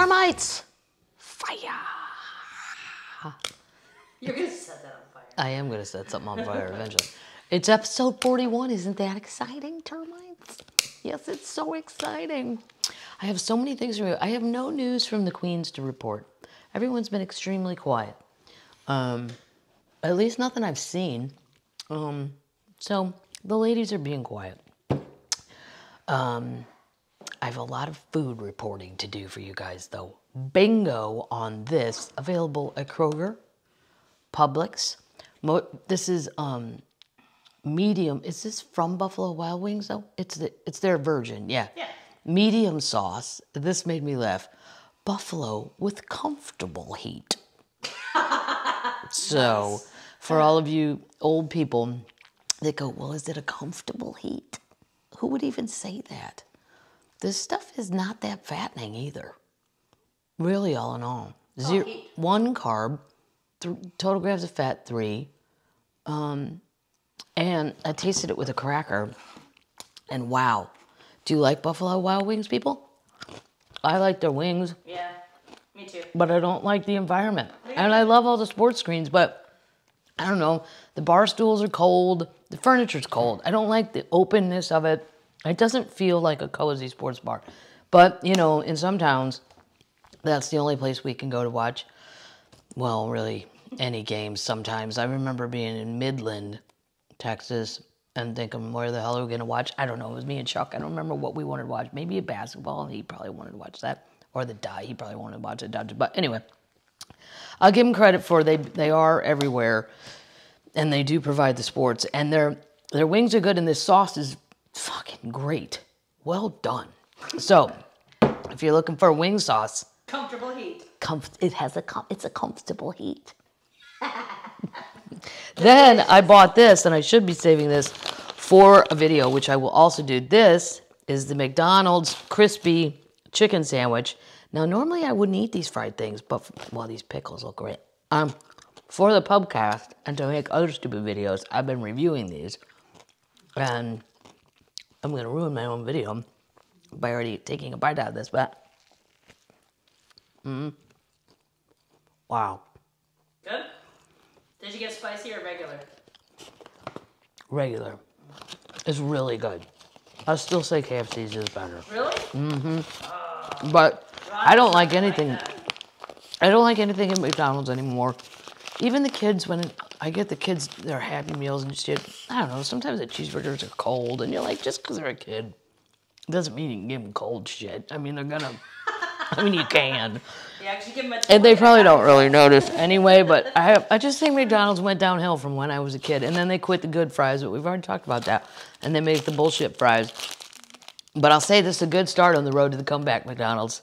Termites! Fire! You're gonna set that on fire. I am gonna set something on fire eventually. It's episode 41. Isn't that exciting, termites? Yes, it's so exciting. I have so many things to report. I have no news from the Queens to report. Everyone's been extremely quiet. At least nothing I've seen. So the ladies are being quiet. I have a lot of food reporting to do for you guys, though. Bingo on this. Available at Kroger, Publix. This is medium. Is this from Buffalo Wild Wings, though? It's their version, yeah. Yeah. Medium sauce. This made me laugh. Buffalo with comfortable heat. So, nice. For all of you old people that go, well, is it a comfortable heat? Who would even say that? This stuff is not that fattening either. Really, all in all. Zero, oh, 1 carb, total grams of fat, 3. And I tasted it with a cracker. And wow. Do you like Buffalo Wild Wings, people? I like their wings. Yeah, me too. But I don't like the environment. And I love all the sports screens, but I don't know. The bar stools are cold. The furniture's cold. I don't like the openness of it. It doesn't feel like a cozy sports bar. But, you know, in some towns, that's the only place we can go to watch, well, really, any games sometimes. I remember being in Midland, Texas, and thinking, where the hell are we going to watch? I don't know. It was me and Chuck. I don't remember what we wanted to watch. Maybe a basketball, and he probably wanted to watch that. Or the Dodgers. He probably wanted to watch the Dodgers. But anyway, I'll give them credit for they are everywhere, and they do provide the sports. And their wings are good, and this sauce is fucking great. Well done. So, if you're looking for wing sauce, comfortable heat. It's a comfortable heat. Then I bought this, and I should be saving this for a video, which I will also do. This is the McDonald's crispy chicken sandwich. Now, normally I wouldn't eat these fried things, but well, these pickles look great. For the podcast and to make other stupid videos, I've been reviewing these, and I'm going to ruin my own video by already taking a bite out of this, but... Wow. Good? Did you get spicy or regular? Regular. It's really good. I still say KFC's is better. Really? Mm-hmm. But I don't like anything. I don't like anything at McDonald's anymore. Even the kids, when I get the kids their Happy Meals and shit, I don't know, sometimes the cheeseburgers are cold, and you're like, just because they're a kid doesn't mean you can give them cold shit. I mean, they're gonna, I mean, you can. You actually give them a and they probably don't really notice anyway, but I just think McDonald's went downhill from when I was a kid, and then they quit the good fries, but we've already talked about that, and they make the bullshit fries. But I'll say this is a good start on the road to the comeback, McDonald's.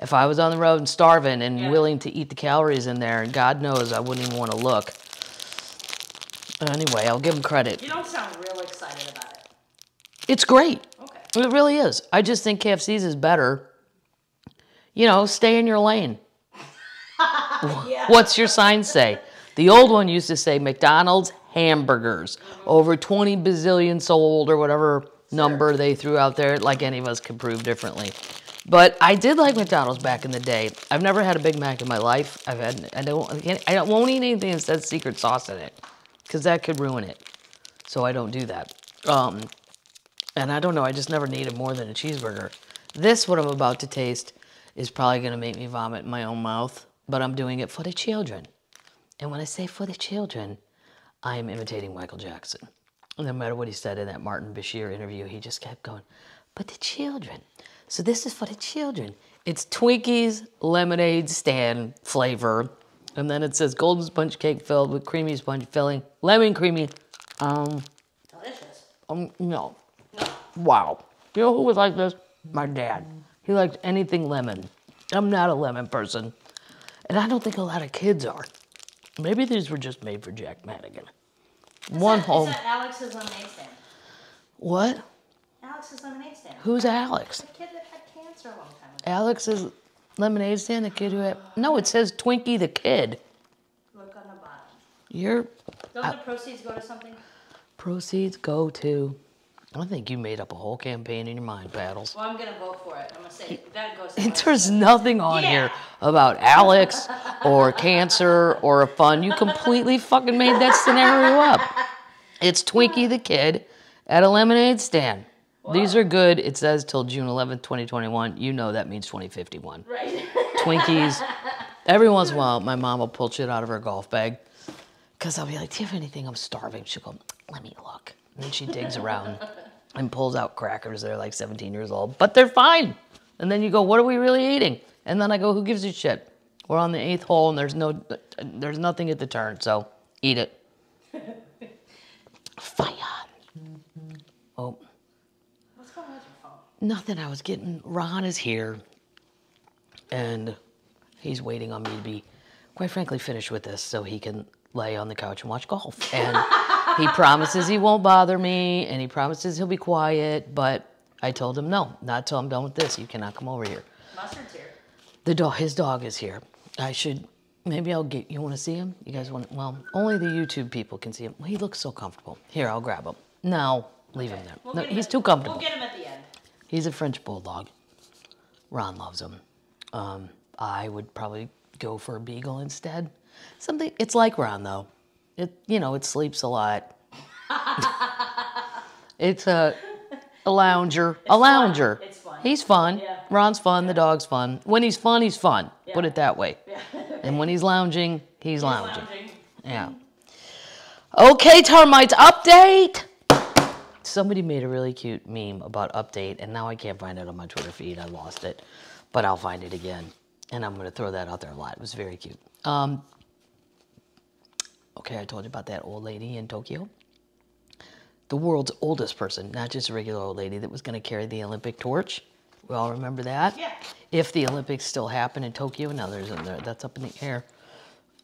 If I was on the road and starving and willing to eat the calories in there, and God knows I wouldn't even want to look. Anyway, I'll give them credit. You don't sound real excited about it. It's great. Okay. It really is. I just think KFC's is better. You know, stay in your lane. Yeah. What's your sign say? The old one used to say McDonald's hamburgers. Over 20 bazillion sold or whatever number they threw out there, like any of us could prove differently. But I did like McDonald's back in the day. I've never had a Big Mac in my life. I won't eat anything that says secret sauce in it, because that could ruin it. So I don't do that. And I don't know, I just never needed more than a cheeseburger. This, what I'm about to taste, is probably gonna make me vomit in my own mouth, but I'm doing it for the children. And when I say for the children, I am imitating Michael Jackson. No matter what he said in that Martin Bashir interview, he just kept going, but the children. So this is for the children. It's Twinkies lemonade stand flavor. And then it says golden sponge cake filled with creamy sponge filling, lemon creamy. Delicious. No. No. Wow. You know who would like this? My dad. He liked anything lemon. I'm not a lemon person. And I don't think a lot of kids are. Maybe these were just made for Jack Madigan. Is that Alex's lemonade stand? What? Alex's lemonade stand. Who's Alex? The kid that had cancer a long time ago. Alex's lemonade stand, the kid who had... No, it says Twinkie the Kid. Look on the bottom. Don't the proceeds go to something? Proceeds go to I think you made up a whole campaign in your mind, Paddles. Well, I'm going to vote for it. I'm going to say that goes. There's nothing on here about Alex or cancer or a fun. You completely fucking made that scenario up. It's Twinkie the Kid at a lemonade stand. Whoa. These are good. It says till June 11th, 2021. You know that means 2051. Right. Twinkies. Every once in a while, my mom will pull shit out of her golf bag because I'll be like, do you have anything? I'm starving. She'll go, let me look. And then she digs around and pulls out crackers. They're like 17 years old, but they're fine. And then you go, what are we really eating? And then I go, who gives a shit? We're on the 8th hole and there's nothing at the turn, so eat it. Fire. Oh. What's going on with your phone? Nothing. I was getting, Ron is here and he's waiting on me to be, quite frankly, finished with this so he can lay on the couch and watch golf. And he promises he won't bother me, and he promises he'll be quiet, but I told him, no, not till I'm done with this. You cannot come over here. Mustard's here. The dog, his dog is here. I should, maybe I'll get, you want to see him? You guys want, well, only the YouTube people can see him. Well, he looks so comfortable. Here, I'll grab him. No, leave him there. We'll no, he's too comfortable. We'll get him at the end. He's a French bulldog. Ron loves him. I would probably go for a beagle instead. Something, it's like Ron, though. It, you know, it sleeps a lot. It's a lounger. It's a lounger. Fun. It's fun. He's fun. Yeah. Ron's fun. Yeah. The dog's fun. When he's fun, he's fun. Yeah. Put it that way. Yeah. And when he's lounging, he's lounging. Yeah. Okay, termites, update. Somebody made a really cute meme about update, and now I can't find it on my Twitter feed. I lost it, but I'll find it again. And I'm going to throw that out there a lot. It was very cute. Okay, I told you about that old lady in Tokyo. The world's oldest person, not just a regular old lady, that was going to carry the Olympic torch. We all remember that? Yeah. If the Olympics still happen in Tokyo, now there's that's up in the air.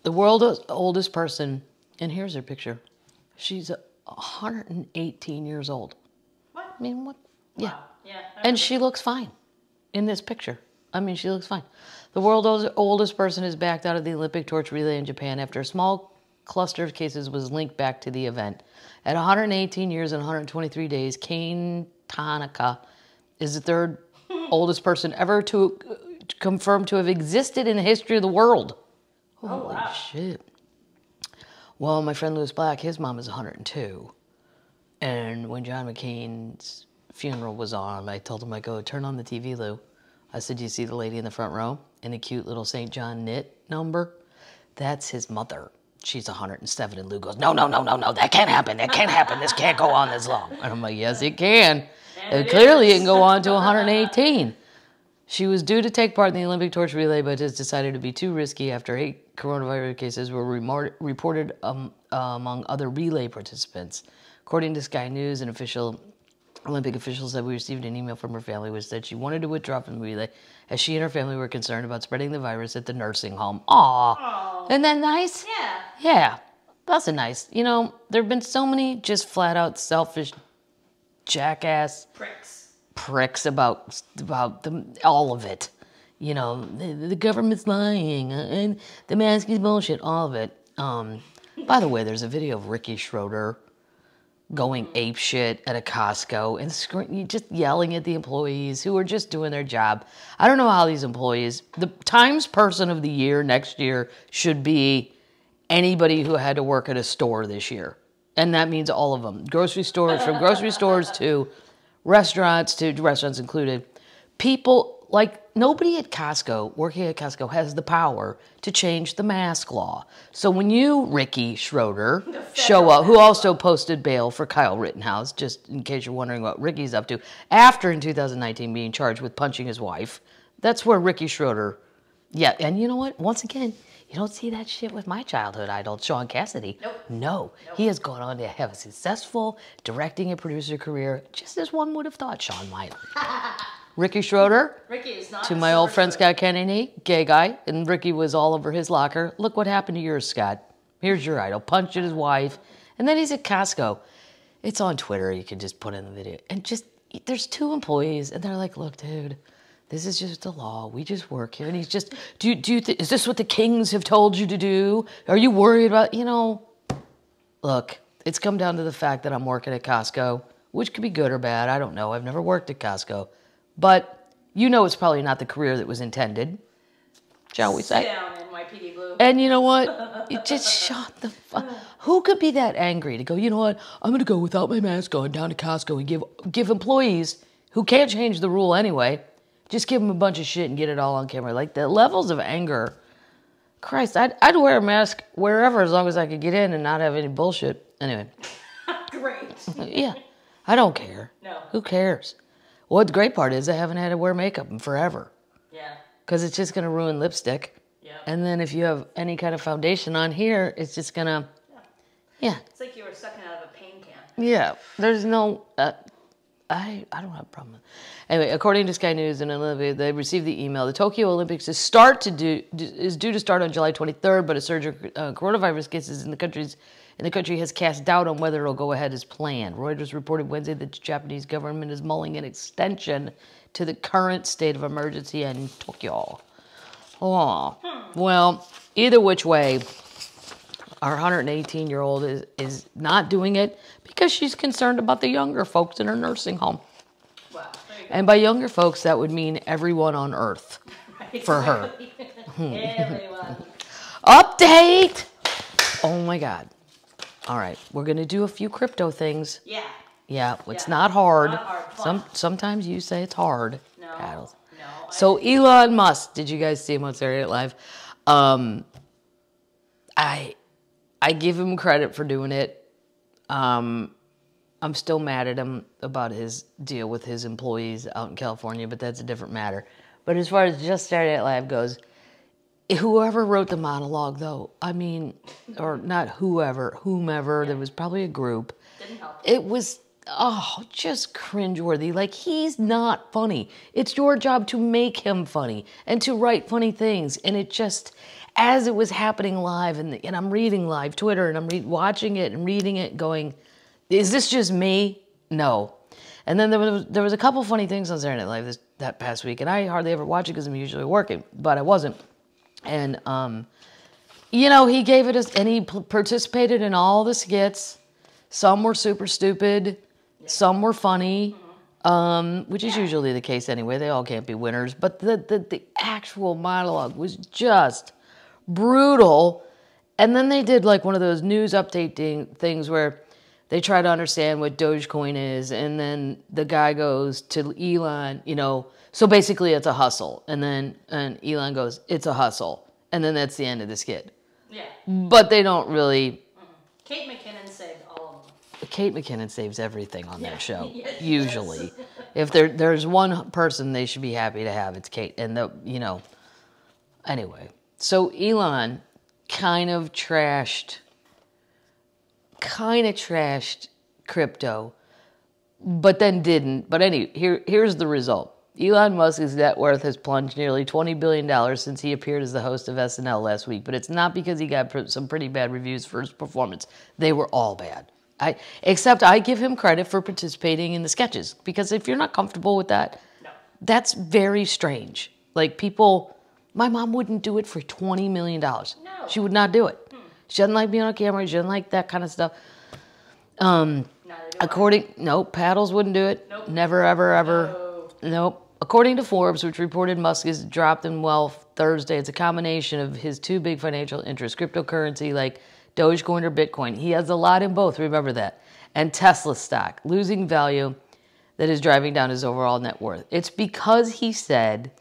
The world's oldest person, and here's her picture. She's 118 years old. What? I mean, what? Yeah. Wow. Yeah. And she looks fine in this picture. I mean, she looks fine. The world's oldest person is backed out of the Olympic torch relay in Japan after a small cluster of cases was linked back to the event. At 118 years and 123 days, Kane Tanaka is the third oldest person ever to confirmed to have existed in the history of the world. Holy shit. Well, my friend Lewis Black, his mom is 102. And when John McCain's funeral was on, I told him, I go, turn on the TV, Lou. I said, do you see the lady in the front row in a cute little St. John knit number? That's his mother. She's 107, and Lou goes, no, no, no, no, no, that can't happen. That can't happen. This can't go on this long. And I'm like, yes, it can. And clearly it can go on to 118. She was due to take part in the Olympic torch relay, but has decided to be too risky after 8 coronavirus cases were reported among other relay participants. According to Sky News, an official... Olympic officials said we received an email from her family which said she wanted to withdraw from the relay as she and her family were concerned about spreading the virus at the nursing home. Aww. Isn't that nice? Yeah. Yeah. That's a nice. You know, there have been so many just flat-out selfish jackass... Pricks about them, all of it. You know, the government's lying, and the mask is bullshit, all of it. By the way, there's a video of Ricky Schroeder... going ape shit at a Costco and just yelling at the employees who are just doing their job. I don't know how these employees, the Times Person of the Year next year should be anybody who had to work at a store this year. And that means all of them. Grocery stores, from grocery stores to restaurants included. People, like nobody at Costco, working at Costco, has the power to change the mask law. So when you, Ricky Schroeder, show up, who also posted bail for Kyle Rittenhouse, just in case you're wondering what Ricky's up to, after in 2019 being charged with punching his wife, that's where Ricky Schroeder, yeah, and you know what? Once again, you don't see that shit with my childhood idol, Sean Cassidy. Nope. No. Nope. He has gone on to have a successful directing and producer career, just as one would have thought Sean might. Ricky Schroeder, Ricky is not to my old friend Scott Kennedy, gay guy, and Ricky was all over his locker. Look what happened to yours, Scott. Here's your idol. Punched at his wife, and then he's at Costco. It's on Twitter. You can just put in the video. And just, there's two employees, and they're like, look, dude, this is just the law. We just work here. And he's just, is this what the kings have told you to do? Are you worried about, you know, look, it's come down to the fact that I'm working at Costco. which could be good or bad. I don't know. I've never worked at Costco. But you know it's probably not the career that was intended, shall we say? Sit down, NYPD Blue. And you know what? You just shut the fuck. Who could be that angry to go, you know what, I'm going to go without my mask on down to Costco and give employees who can't change the rule anyway, just give them a bunch of shit and get it all on camera. Like, the levels of anger. Christ, I'd wear a mask wherever as long as I could get in and not have any bullshit. Anyway. Great. Yeah. I don't care. No. Who cares? Well, the great part is I haven't had to wear makeup in forever. Yeah. Because it's just going to ruin lipstick. Yeah. And then if you have any kind of foundation on here, it's just going to... Yeah. Yeah. It's like you were sucking out of a paint can. Yeah. There's no... I don't have a problem with it. Anyway, according to Sky News and Olympia, they received the email. The Tokyo Olympics is due to start on July 23rd, but a surge of coronavirus cases in the country has cast doubt on whether it'll go ahead as planned. Reuters reported Wednesday that the Japanese government is mulling an extension to the current state of emergency in Tokyo. Oh, well, either which way, our 118-year-old is not doing it because she's concerned about the younger folks in her nursing home. Wow. And by younger folks, that would mean everyone on Earth, right, for her. Everyone. Update! Oh, my God. All right. We're going to do a few crypto things. Yeah. Yeah. It's not hard. Not hard. Sometimes you say it's hard. No. Paddles. No. So Elon Musk, did you guys see him on Saturday Night Live? I give him credit for doing it. I'm still mad at him about his deal with his employees out in California, but that's a different matter. But as far as just Saturday Night Live goes, whoever wrote the monologue, though, I mean, or not whoever, whomever, yeah, there was probably a group. Didn't help. It was, oh, just cringeworthy. Like, he's not funny. It's your job to make him funny and to write funny things. And it just... As it was happening live, and I'm reading live Twitter, and I'm watching it and reading it, going, is this just me? No. And then there was a couple funny things on Saturday Night Live that past week, and I hardly ever watch it because I'm usually working, but I wasn't. And, you know, he gave it and he participated in all the skits. Some were super stupid. Yeah. Some were funny, mm-hmm, which is usually the case anyway. They all can't be winners. But the actual monologue was just... brutal. And then they did like one of those news updating things where they try to understand what Dogecoin is, and then the guy goes to Elon, you know, so basically it's a hustle, and Elon goes, it's a hustle, and then that's the end of the skit. Yeah. But they don't really... Kate McKinnon saved all of them. Kate McKinnon saves everything on their show. Yes, usually. Yes. If there's one person they should be happy to have, it's Kate. And you know, anyway. So Elon kind of trashed crypto, but then didn't. But anyway, here's the result. Elon Musk's net worth has plunged nearly $20 billion since he appeared as the host of SNL last week. But it's not because he got some pretty bad reviews for his performance. They were all bad. Except I give him credit for participating in the sketches, because if you're not comfortable with that, no, that's very strange. Like, people... My mom wouldn't do it for $20 million. No. She would not do it. She doesn't like being on camera. She doesn't like that kind of stuff. Paddles wouldn't do it. Nope. Never, ever, ever. No. Nope. According to Forbes, which reported Musk has dropped in wealth Thursday, it's a combination of his two big financial interests, cryptocurrency like Dogecoin or Bitcoin. He has a lot in both, remember that. And Tesla stock, losing value that is driving down his overall net worth. It's because he said...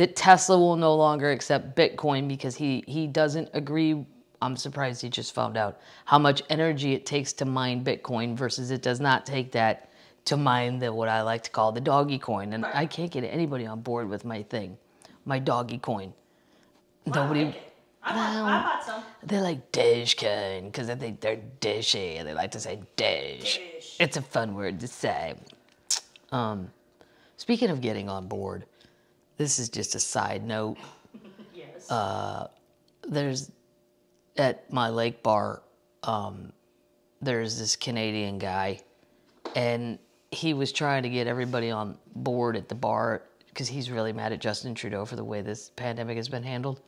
that Tesla will no longer accept Bitcoin because he doesn't agree. I'm surprised he just found out how much energy it takes to mine Bitcoin versus it does not take that to mine what I like to call the doggy coin. And I can't get anybody on board with my thing, my doggy coin. Well, nobody. I bought some. They like Dogecoin because I think they're dishy and they like to say dish. It's a fun word to say. Speaking of getting on board. This is just a side note. Yes. There's, at my lake bar, there's this Canadian guy, and he was trying to get everybody on board at the bar because he's really mad at Justin Trudeau for the way this pandemic has been handled.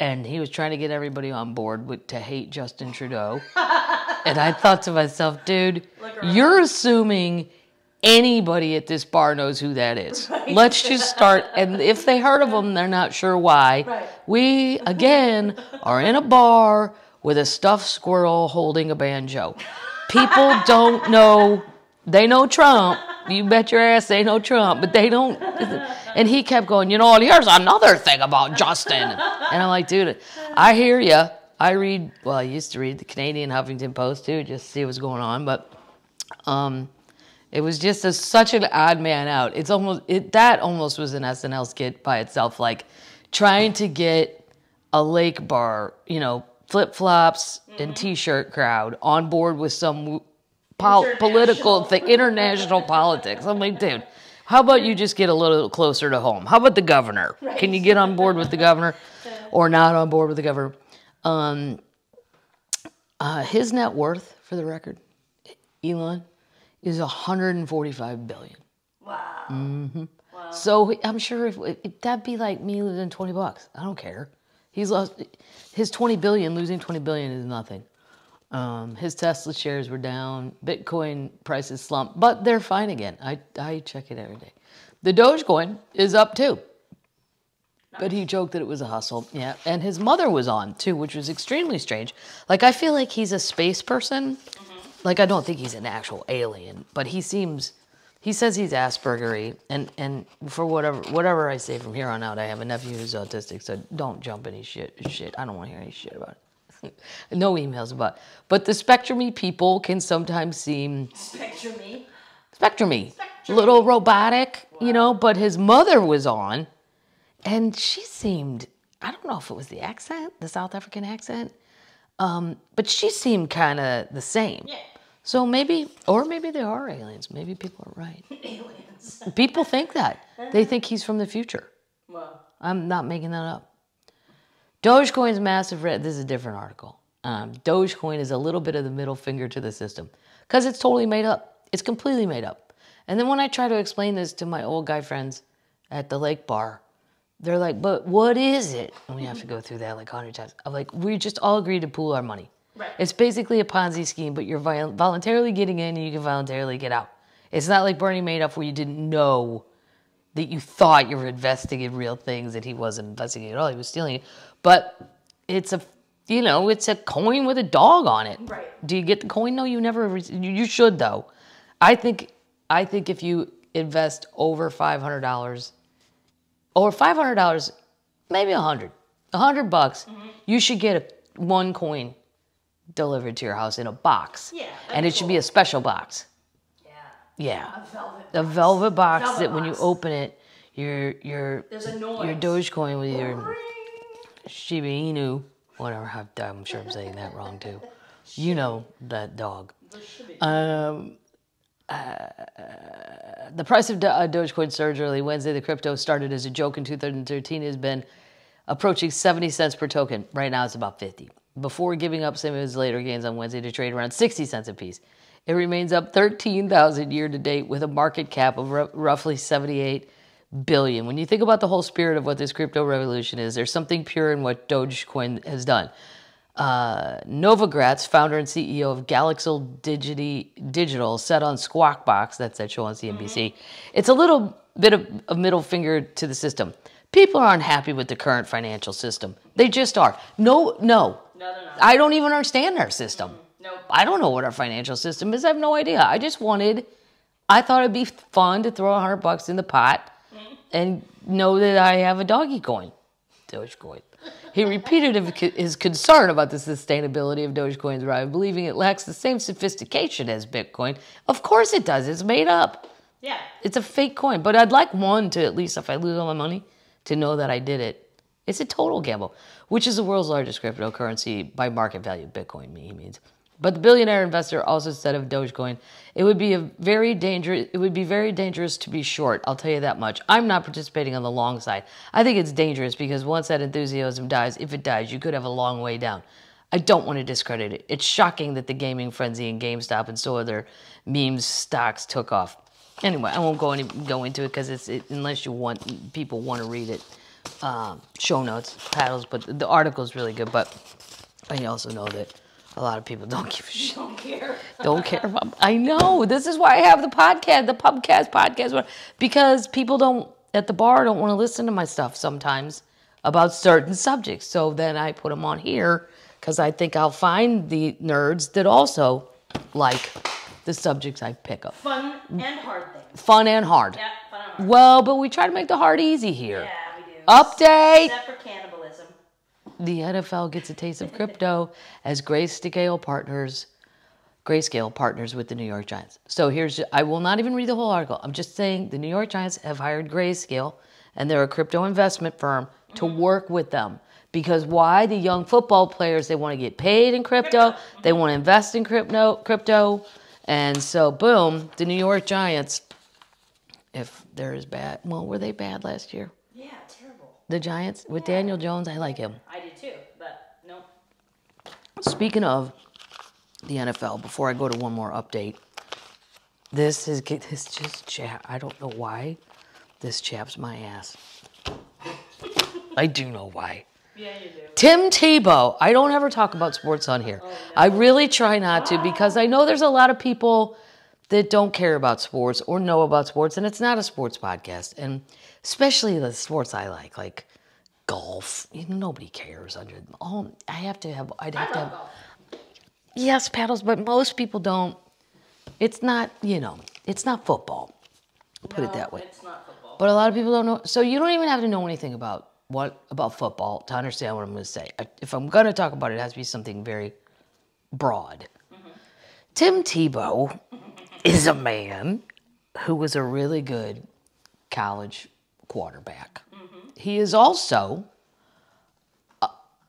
And he was trying to get everybody on board to hate Justin Trudeau And I thought to myself, dude, you're assuming anybody at this bar knows who that is. Right. Let's just start. And if they heard of them, they're not sure why. Right. We, again, are in a bar with a stuffed squirrel holding a banjo. People don't know. They know Trump. You bet your ass they know Trump, but they don't. And he kept going, you know, here's another thing about Justin. And I'm like, dude, I hear you. I read, well, I used to read the Canadian Huffington Post, too, just to see what's going on. But it was just such an odd man out. It's almost, that almost was an SNL skit by itself, like trying to get a lake bar, you know, flip-flops and T-shirt crowd on board with some political thing, international politics. I'm like, dude, how about you just get a little closer to home? How about the governor? Right. Can you get on board with the governor or not on board with the governor? His net worth, for the record, Elon, is $145 billion. Wow. Mm-hmm. Wow. So I'm sure if that'd be like me losing 20 bucks. I don't care. He's lost his 20 billion. Losing 20 billion is nothing. His Tesla shares were down. Bitcoin prices slumped, but they're fine again. I check it every day. The Dogecoin is up too. But he joked that it was a hustle. Yeah. And his mother was on too, which was extremely strange. Like, I feel like he's a space person. Like, I don't think he's an actual alien, but he seems, he says he's Asperger-y, and for whatever I say from here on out, I have a nephew who's autistic, so don't jump any shit. I don't want to hear any shit about it. No emails about it. But the spectrum-y people can sometimes seem... Spectrum-y? Spectrum-y. Little robotic, wow. You know, but his mother was on, and she seemed, I don't know if it was the accent, the South African accent, but she seemed kind of the same. Yeah. So maybe, or maybe they are aliens. Maybe people are right. Aliens. People think that. They think he's from the future. Wow. I'm not making that up. Dogecoin's massive red. This is a different article. Dogecoin is a little bit of the middle finger to the system because it's totally made up. It's completely made up. And then when I try to explain this to my old guy friends at the lake bar, they're like, but what is it? And we have to go through that like 100 times. I'm like, we just all agreed to pool our money. Right. It's basically a Ponzi scheme, but you're voluntarily getting in and you can voluntarily get out. It's not like Bernie Madoff where you didn't know that you thought you were investing in real things that he wasn't investing in at all. He was stealing it. But it's a, you know, it's a coin with a dog on it. Right. Do you get the coin? No, you never. You should though. I think if you invest over $500 or $500, maybe $100, mm-hmm. you should get one coin delivered to your house in a box. Yeah, and it should be a special box. Yeah. Yeah. A velvet box that when you open it, there's a noise. Your Dogecoin with your Shiba Inu, whatever. I'm sure I'm saying that wrong too. You know that dog. The price of Dogecoin surged early Wednesday. The crypto started as a joke in 2013. Has been approaching 70 cents per token. Right now, it's about 50. Before giving up some of his later gains on Wednesday to trade around 60 cents apiece. It remains up 13,000 year to date with a market cap of roughly 78 billion. When you think about the whole spirit of what this crypto revolution is, there's something pure in what Dogecoin has done. Novogratz, founder and CEO of Galaxal Digital, said on Squawk Box, that's that show on CNBC, it's a little bit of a middle finger to the system. People are unhappy with the current financial system. They just are. No. I don't even understand our system. Nope. I don't know what our financial system is. I have no idea. I thought it'd be fun to throw $100 in the pot and know that I have a doggy coin. Dogecoin. He repeated his concern about the sustainability of Dogecoin's arrival, believing it lacks the same sophistication as Bitcoin. Of course it does. It's made up. Yeah. It's a fake coin. But I'd like one to at least, if I lose all my money, to know that I did it. It's a total gamble, which is the world's largest cryptocurrency by market value, Bitcoin, he means. But the billionaire investor also said of Dogecoin, it would be very dangerous to be short, I'll tell you that much. I'm not participating on the long side. I think it's dangerous because once that enthusiasm dies, if it dies, you could have a long way down. I don't want to discredit it. It's shocking that the gaming frenzy and GameStop and so other memes stocks took off. Anyway, I won't go into it because unless you want people want to read it. Show notes, paddles, but the article is really good. But I also know that A lot of people don't give a shit. Don't care. Don't care about. I know. This is why I have the podcast, the pubcast podcast, because people don't at the bar don't want to listen to my stuff sometimes about certain subjects. So then I put them on here because I think I'll find the nerds that also like the subjects I pick up. Fun and hard things. Fun and hard. Yeah, fun and hard. Well, but we try to make the hard easy here. Yeah, we do. Update. Except for cannibalism. The NFL gets a taste of crypto as Grayscale partners with the New York Giants. So here's, I will not even read the whole article. I'm just saying the New York Giants have hired Grayscale, and they're a crypto investment firm, to work with them. Because why? The young football players, they want to get paid in crypto. They want to invest in crypto. And so, boom, the New York Giants, if they're as bad, well, were they bad last year? Yeah, terrible. The Giants, with Daniel Jones, I like him. I do too, but no. Speaking of the NFL, before I go to one more update, this just chap, I don't know why this chaps my ass. I do know why. Yeah, you do. Tim Tebow. I don't ever talk about sports on here. Oh, no. I really try not to because I know there's a lot of people that don't care about sports or know about sports, and it's not a sports podcast, and especially the sports I like golf. Nobody cares. I'd have to have golf. Yes, paddles, but most people don't. It's not, you know, it's not football. Put it that way. It's not football. But a lot of people don't know. So you don't even have to know anything about football to understand what I'm going to say. If I'm going to talk about it, it has to be something very broad. Mm-hmm. Tim Tebow is a man who was a really good college quarterback. Mm-hmm. He is also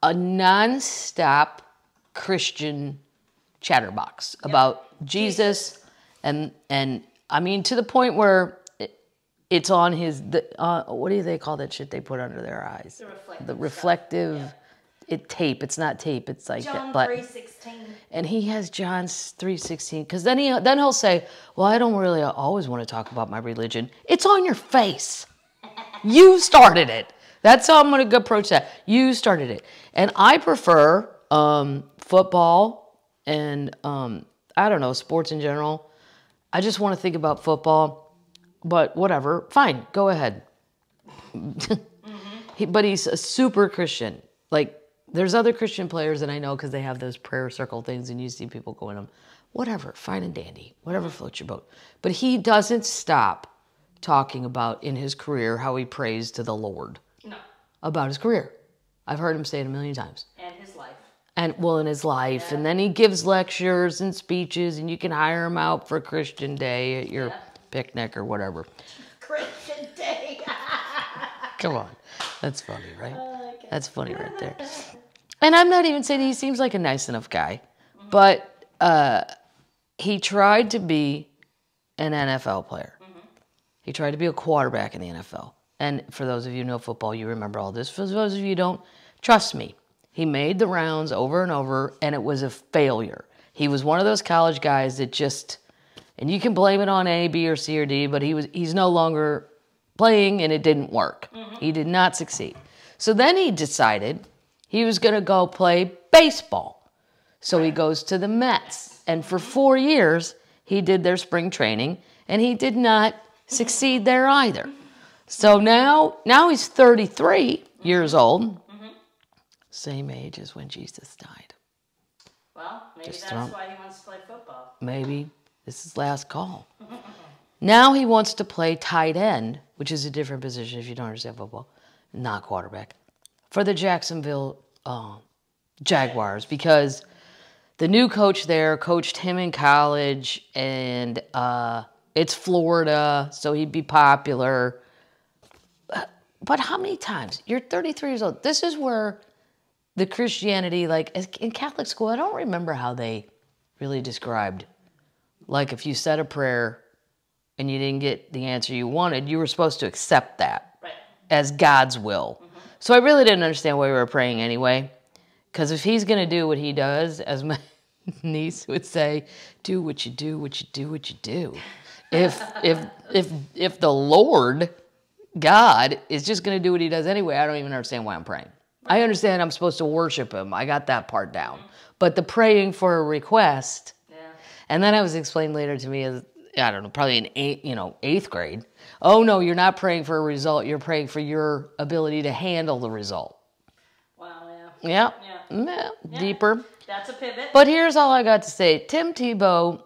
a non-stop Christian chatterbox about Jesus and I mean, to the point where it's on his, what do they call that shit they put under their eyes? The reflective tape. It's not tape. It's like John 3:16. And he has John 3:16 because then he'll say, well, I don't really always want to talk about my religion. It's on your face. You started it. That's how I'm going to approach that. You started it. And I prefer football and, I don't know, sports in general. I just want to think about football, but whatever. Fine, go ahead. But he's a super Christian. Like, there's other Christian players that I know because they have those prayer circle things, and you see people going to them. Whatever, fine and dandy. Whatever floats your boat. But he doesn't stop talking about, in his career, how he prays to the Lord. No. About his career. I've heard him say it a million times. And his life. Yeah. And then he gives lectures and speeches, and you can hire him out for Christian Day at your picnic or whatever. Christian Day. Come on. That's funny, right? Okay. That's funny right there. And I'm not even saying he seems like a nice enough guy, but he tried to be an NFL player. He tried to be a quarterback in the NFL. And for those of you who know football, you remember all this. For those of you who don't, trust me. He made the rounds over and over, and it was a failure. He was one of those college guys that just, and you can blame it on A, B, or C, or D, but he's no longer playing, and it didn't work. Mm-hmm. He did not succeed. So then he decided he was going to go play baseball. So he goes to the Mets, and for 4 years, he did their spring training, and he did not succeed there either. So now he's 33 years old. Same age as when Jesus died. Well, maybe that's why he wants to play football. Maybe. This is last call. Now he wants to play tight end, which is a different position if you don't understand football, not quarterback, for the Jacksonville Jaguars, because the new coach there coached him in college, and it's Florida, so he'd be popular. But how many times? You're 33 years old. This is where the Christianity, like in Catholic school, I don't remember how they really described. Like if you said a prayer and you didn't get the answer you wanted, you were supposed to accept that as God's will. Mm-hmm. So I really didn't understand why we were praying anyway. Because if he's going to do what he does, as my niece would say, do what you do, what you do, what you do. If the Lord, God, is just going to do what he does anyway, I don't even understand why I'm praying. I understand I'm supposed to worship him. I got that part down. But the praying for a request, and then I was explained later to me as, I don't know, probably in eighth grade. Oh no, you're not praying for a result. You're praying for your ability to handle the result. Wow. Yeah. Yeah. Yeah. Yeah. Deeper. That's a pivot. But here's all I got to say. Tim Tebow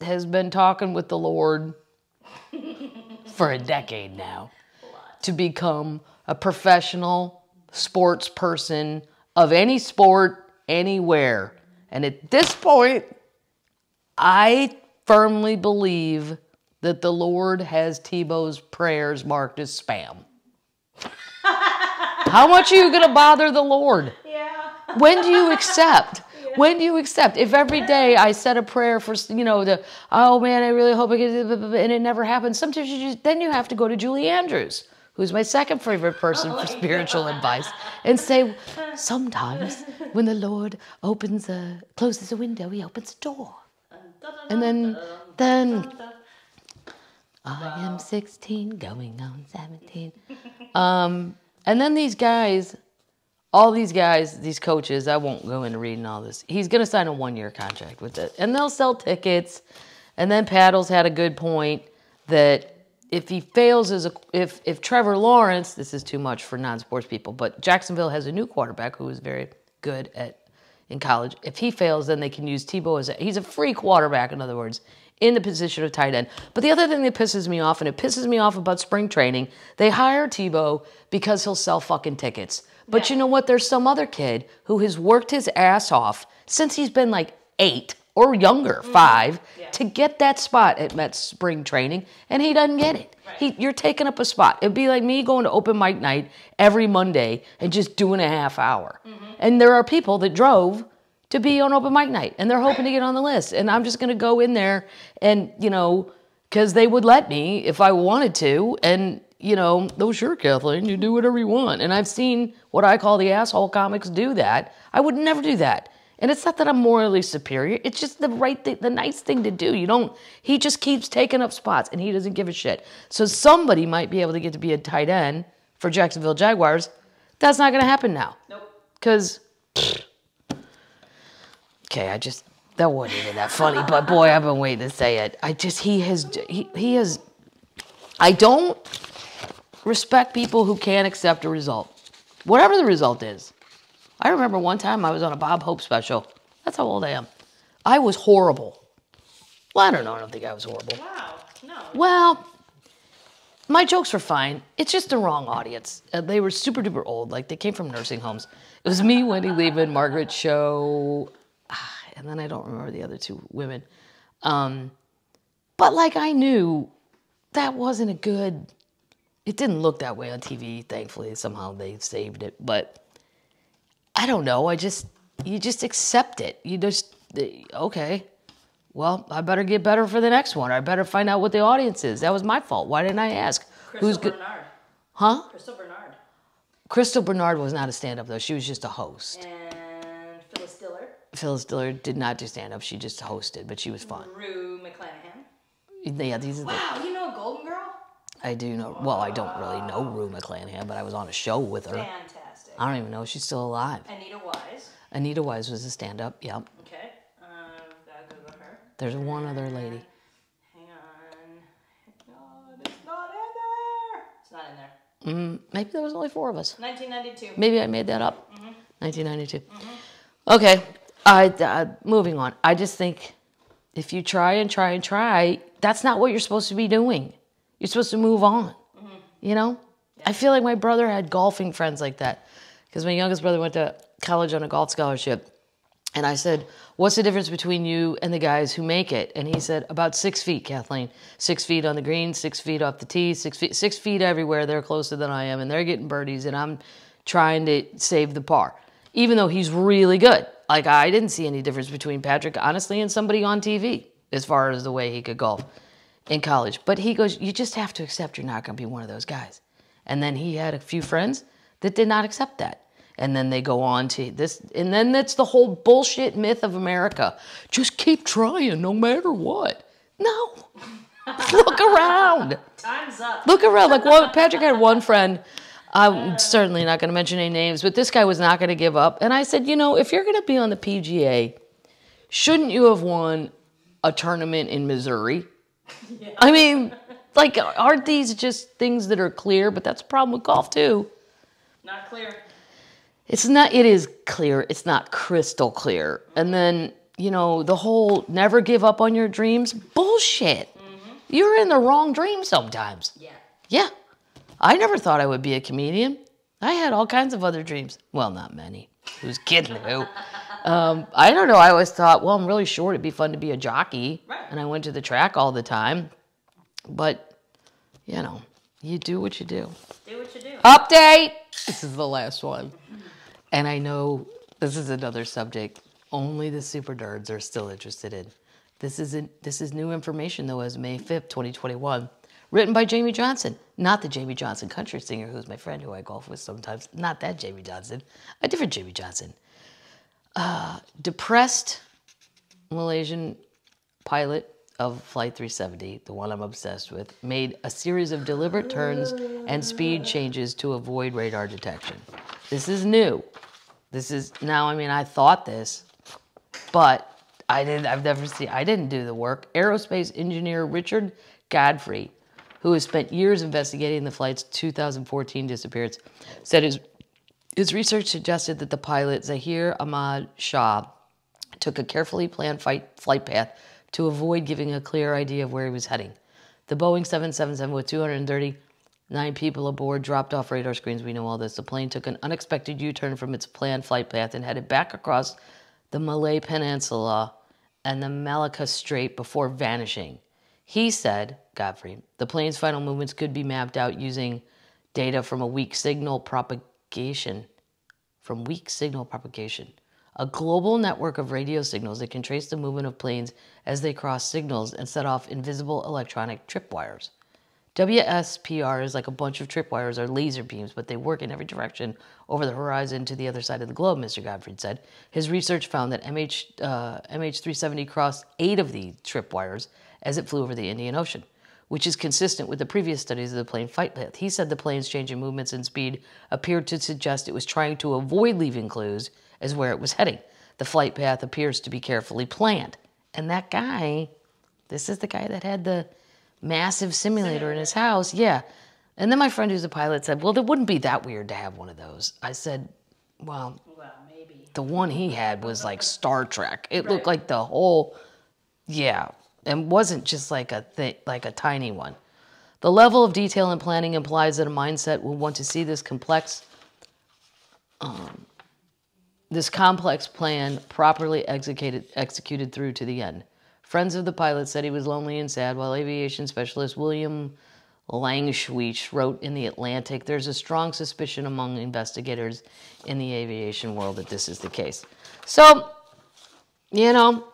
has been talking with the Lord for a decade now to become a professional sports person of any sport, anywhere. And at this point, I firmly believe that the Lord has Tebow's prayers marked as spam. How much are you going to bother the Lord? Yeah. When do you accept? Yeah. When do you accept? If every day I said a prayer for, you know, the, oh man, I really hope I get, and it never happens. Sometimes you just, then you have to go to Julie Andrews, who's my second favorite person for spiritual advice, and say, sometimes when the Lord closes a window, he opens a door. And then I am 16, going on 17. And then these guys, these coaches, I won't go into reading all this. He's going to sign a one-year contract with it. And they'll sell tickets. And then Paddles had a good point that if he fails as a, if Trevor Lawrence, this is too much for non-sports people, but Jacksonville has a new quarterback who is very good at in college. If he fails, then they can use Tebow as a, he's a free quarterback, in other words, in the position of tight end. But the other thing that pisses me off, and it pisses me off about spring training, they hire Tebow because he'll sell fucking tickets. But you know what? There's some other kid who has worked his ass off since he's been like 8 or younger, 5, to get that spot at Mets spring training, and he doesn't get it. Right. You're taking up a spot. It'd be like me going to open mic night every Monday and just doing a half hour. And there are people that drove to be on open mic night, and they're hoping to get on the list. And I'm just going to go in there and, you know, because they would let me if I wanted to. And, you know, oh, sure, Kathleen, you do whatever you want. And I've seen what I call the asshole comics do that. I would never do that. And it's not that I'm morally superior. It's just the right thing, the nice thing to do. You don't, he just keeps taking up spots and he doesn't give a shit. So somebody might be able to get to be a tight end for Jacksonville Jaguars. That's not going to happen now. Nope. Because, okay, I just, that wasn't even that funny, but boy, I've been waiting to say it. I just, he has, I don't respect people who can't accept a result. Whatever the result is. I remember one time I was on a Bob Hope special. That's how old I am. I was horrible. Well, I don't know. I don't think I was horrible. Wow. No. Well, my jokes were fine. It's just the wrong audience. They were super duper old. Like, they came from nursing homes. It was me, Wendy Levin, Margaret Cho, and then I don't remember the other two women. But, like, I knew that wasn't a good... It didn't look that way on TV, thankfully. Somehow they saved it, but... I don't know. You just accept it. You just, okay, well, I better get better for the next one. I better find out what the audience is. That was my fault. Why didn't I ask? Crystal Bernard. Huh? Crystal Bernard. Crystal Bernard was not a stand-up, though. She was just a host. And Phyllis Diller. Phyllis Diller did not do stand-up. She just hosted, but she was fun. Rue McClanahan. Yeah, these are wow, you know a Golden Girl? I do know. Well, I don't really know Rue McClanahan, but I was on a show with her. Fantastic. I don't even know if she's still alive. Anita Wise. Anita Wise was a stand-up, yep. Okay, I'll Google her. There's one other lady. Hang on. God, it's not in there. It's not in there. Maybe there was only 4 of us. 1992. Maybe I made that up. 1992. Okay, moving on. I just think if you try and try and try, that's not what you're supposed to be doing. You're supposed to move on, you know? I feel like my brother had golfing friends like that. Because my youngest brother went to college on a golf scholarship. And I said, what's the difference between you and the guys who make it? And he said, about 6 feet, Kathleen. 6 feet on the green, 6 feet off the tee, 6 feet everywhere. They're closer than I am, and they're getting birdies, and I'm trying to save the par. Even though he's really good. Like, I didn't see any difference between Patrick, honestly, and somebody on TV as far as the way he could golf in college. But he goes, you just have to accept you're not going to be one of those guys. And then he had a few friends that did not accept that. And then they go on to this. And then that's the whole bullshit myth of America. Just keep trying no matter what. No. Look around. Time's up. Look around. Like, well, Patrick had one friend. I'm certainly not going to mention any names, but this guy was not going to give up. And I said, you know, if you're going to be on the PGA, shouldn't you have won a tournament in Missouri? Yeah. I mean, like, aren't these just things that are clear? But that's a problem with golf, too. Not clear. It's not, it is clear. It's not crystal clear. And then, you know, the whole never give up on your dreams, bullshit. Mm-hmm. You're in the wrong dream sometimes. Yeah. Yeah. I never thought I would be a comedian. I had all kinds of other dreams. Well, not many. Who's kidding who? I don't know. I always thought, well, I'm really short. It'd be fun to be a jockey. Right. And I went to the track all the time. But, you know, you do what you do. Do what you do. Update! This is the last one. And I know this is another subject only the super nerds are still interested in. This is new information, though, as May 5th, 2021. Written by Jamie Johnson. Not the Jamie Johnson country singer who's my friend who I golf with sometimes. Not that Jamie Johnson. A different Jamie Johnson. Depressed Malaysian pilot of Flight 370, the one I'm obsessed with, made a series of deliberate turns and speed changes to avoid radar detection. This is new. This is, now, I mean, I thought this, but I didn't do the work. Aerospace engineer Richard Godfrey, who has spent years investigating the flight's 2014 disappearance, said his research suggested that the pilot Zahir Ahmad Shah took a carefully planned flight path to avoid giving a clear idea of where he was heading. The Boeing 777 with 239 people aboard dropped off radar screens. We know all this. The plane took an unexpected U-turn from its planned flight path and headed back across the Malay Peninsula and the Malacca Strait before vanishing. He said, Godfrey, the plane's final movements could be mapped out using data from weak signal propagation, a global network of radio signals that can trace the movement of planes as they cross signals and set off invisible electronic tripwires. WSPR is like a bunch of tripwires or laser beams, but they work in every direction over the horizon to the other side of the globe, Mr. Godfrey said. His research found that MH370 crossed 8 of these tripwires as it flew over the Indian Ocean, which is consistent with the previous studies of the plane flight path. He said the plane's change in movements and speed appeared to suggest it was trying to avoid leaving clues as where it was heading. The flight path appears to be carefully planned. And that guy, this is the guy that had the massive simulator in his house. Yeah. And then my friend who's a pilot said, well, it wouldn't be that weird to have one of those. I said, well maybe. The one he had was like Star Trek. It looked like the whole, yeah. And wasn't just like a tiny one. The level of detail and planning implies that a mindset will want to see this complex plan properly executed through to the end. Friends of the pilot said he was lonely and sad, while aviation specialist William Langschweich wrote in The Atlantic, there's a strong suspicion among investigators in the aviation world that this is the case. So, you know,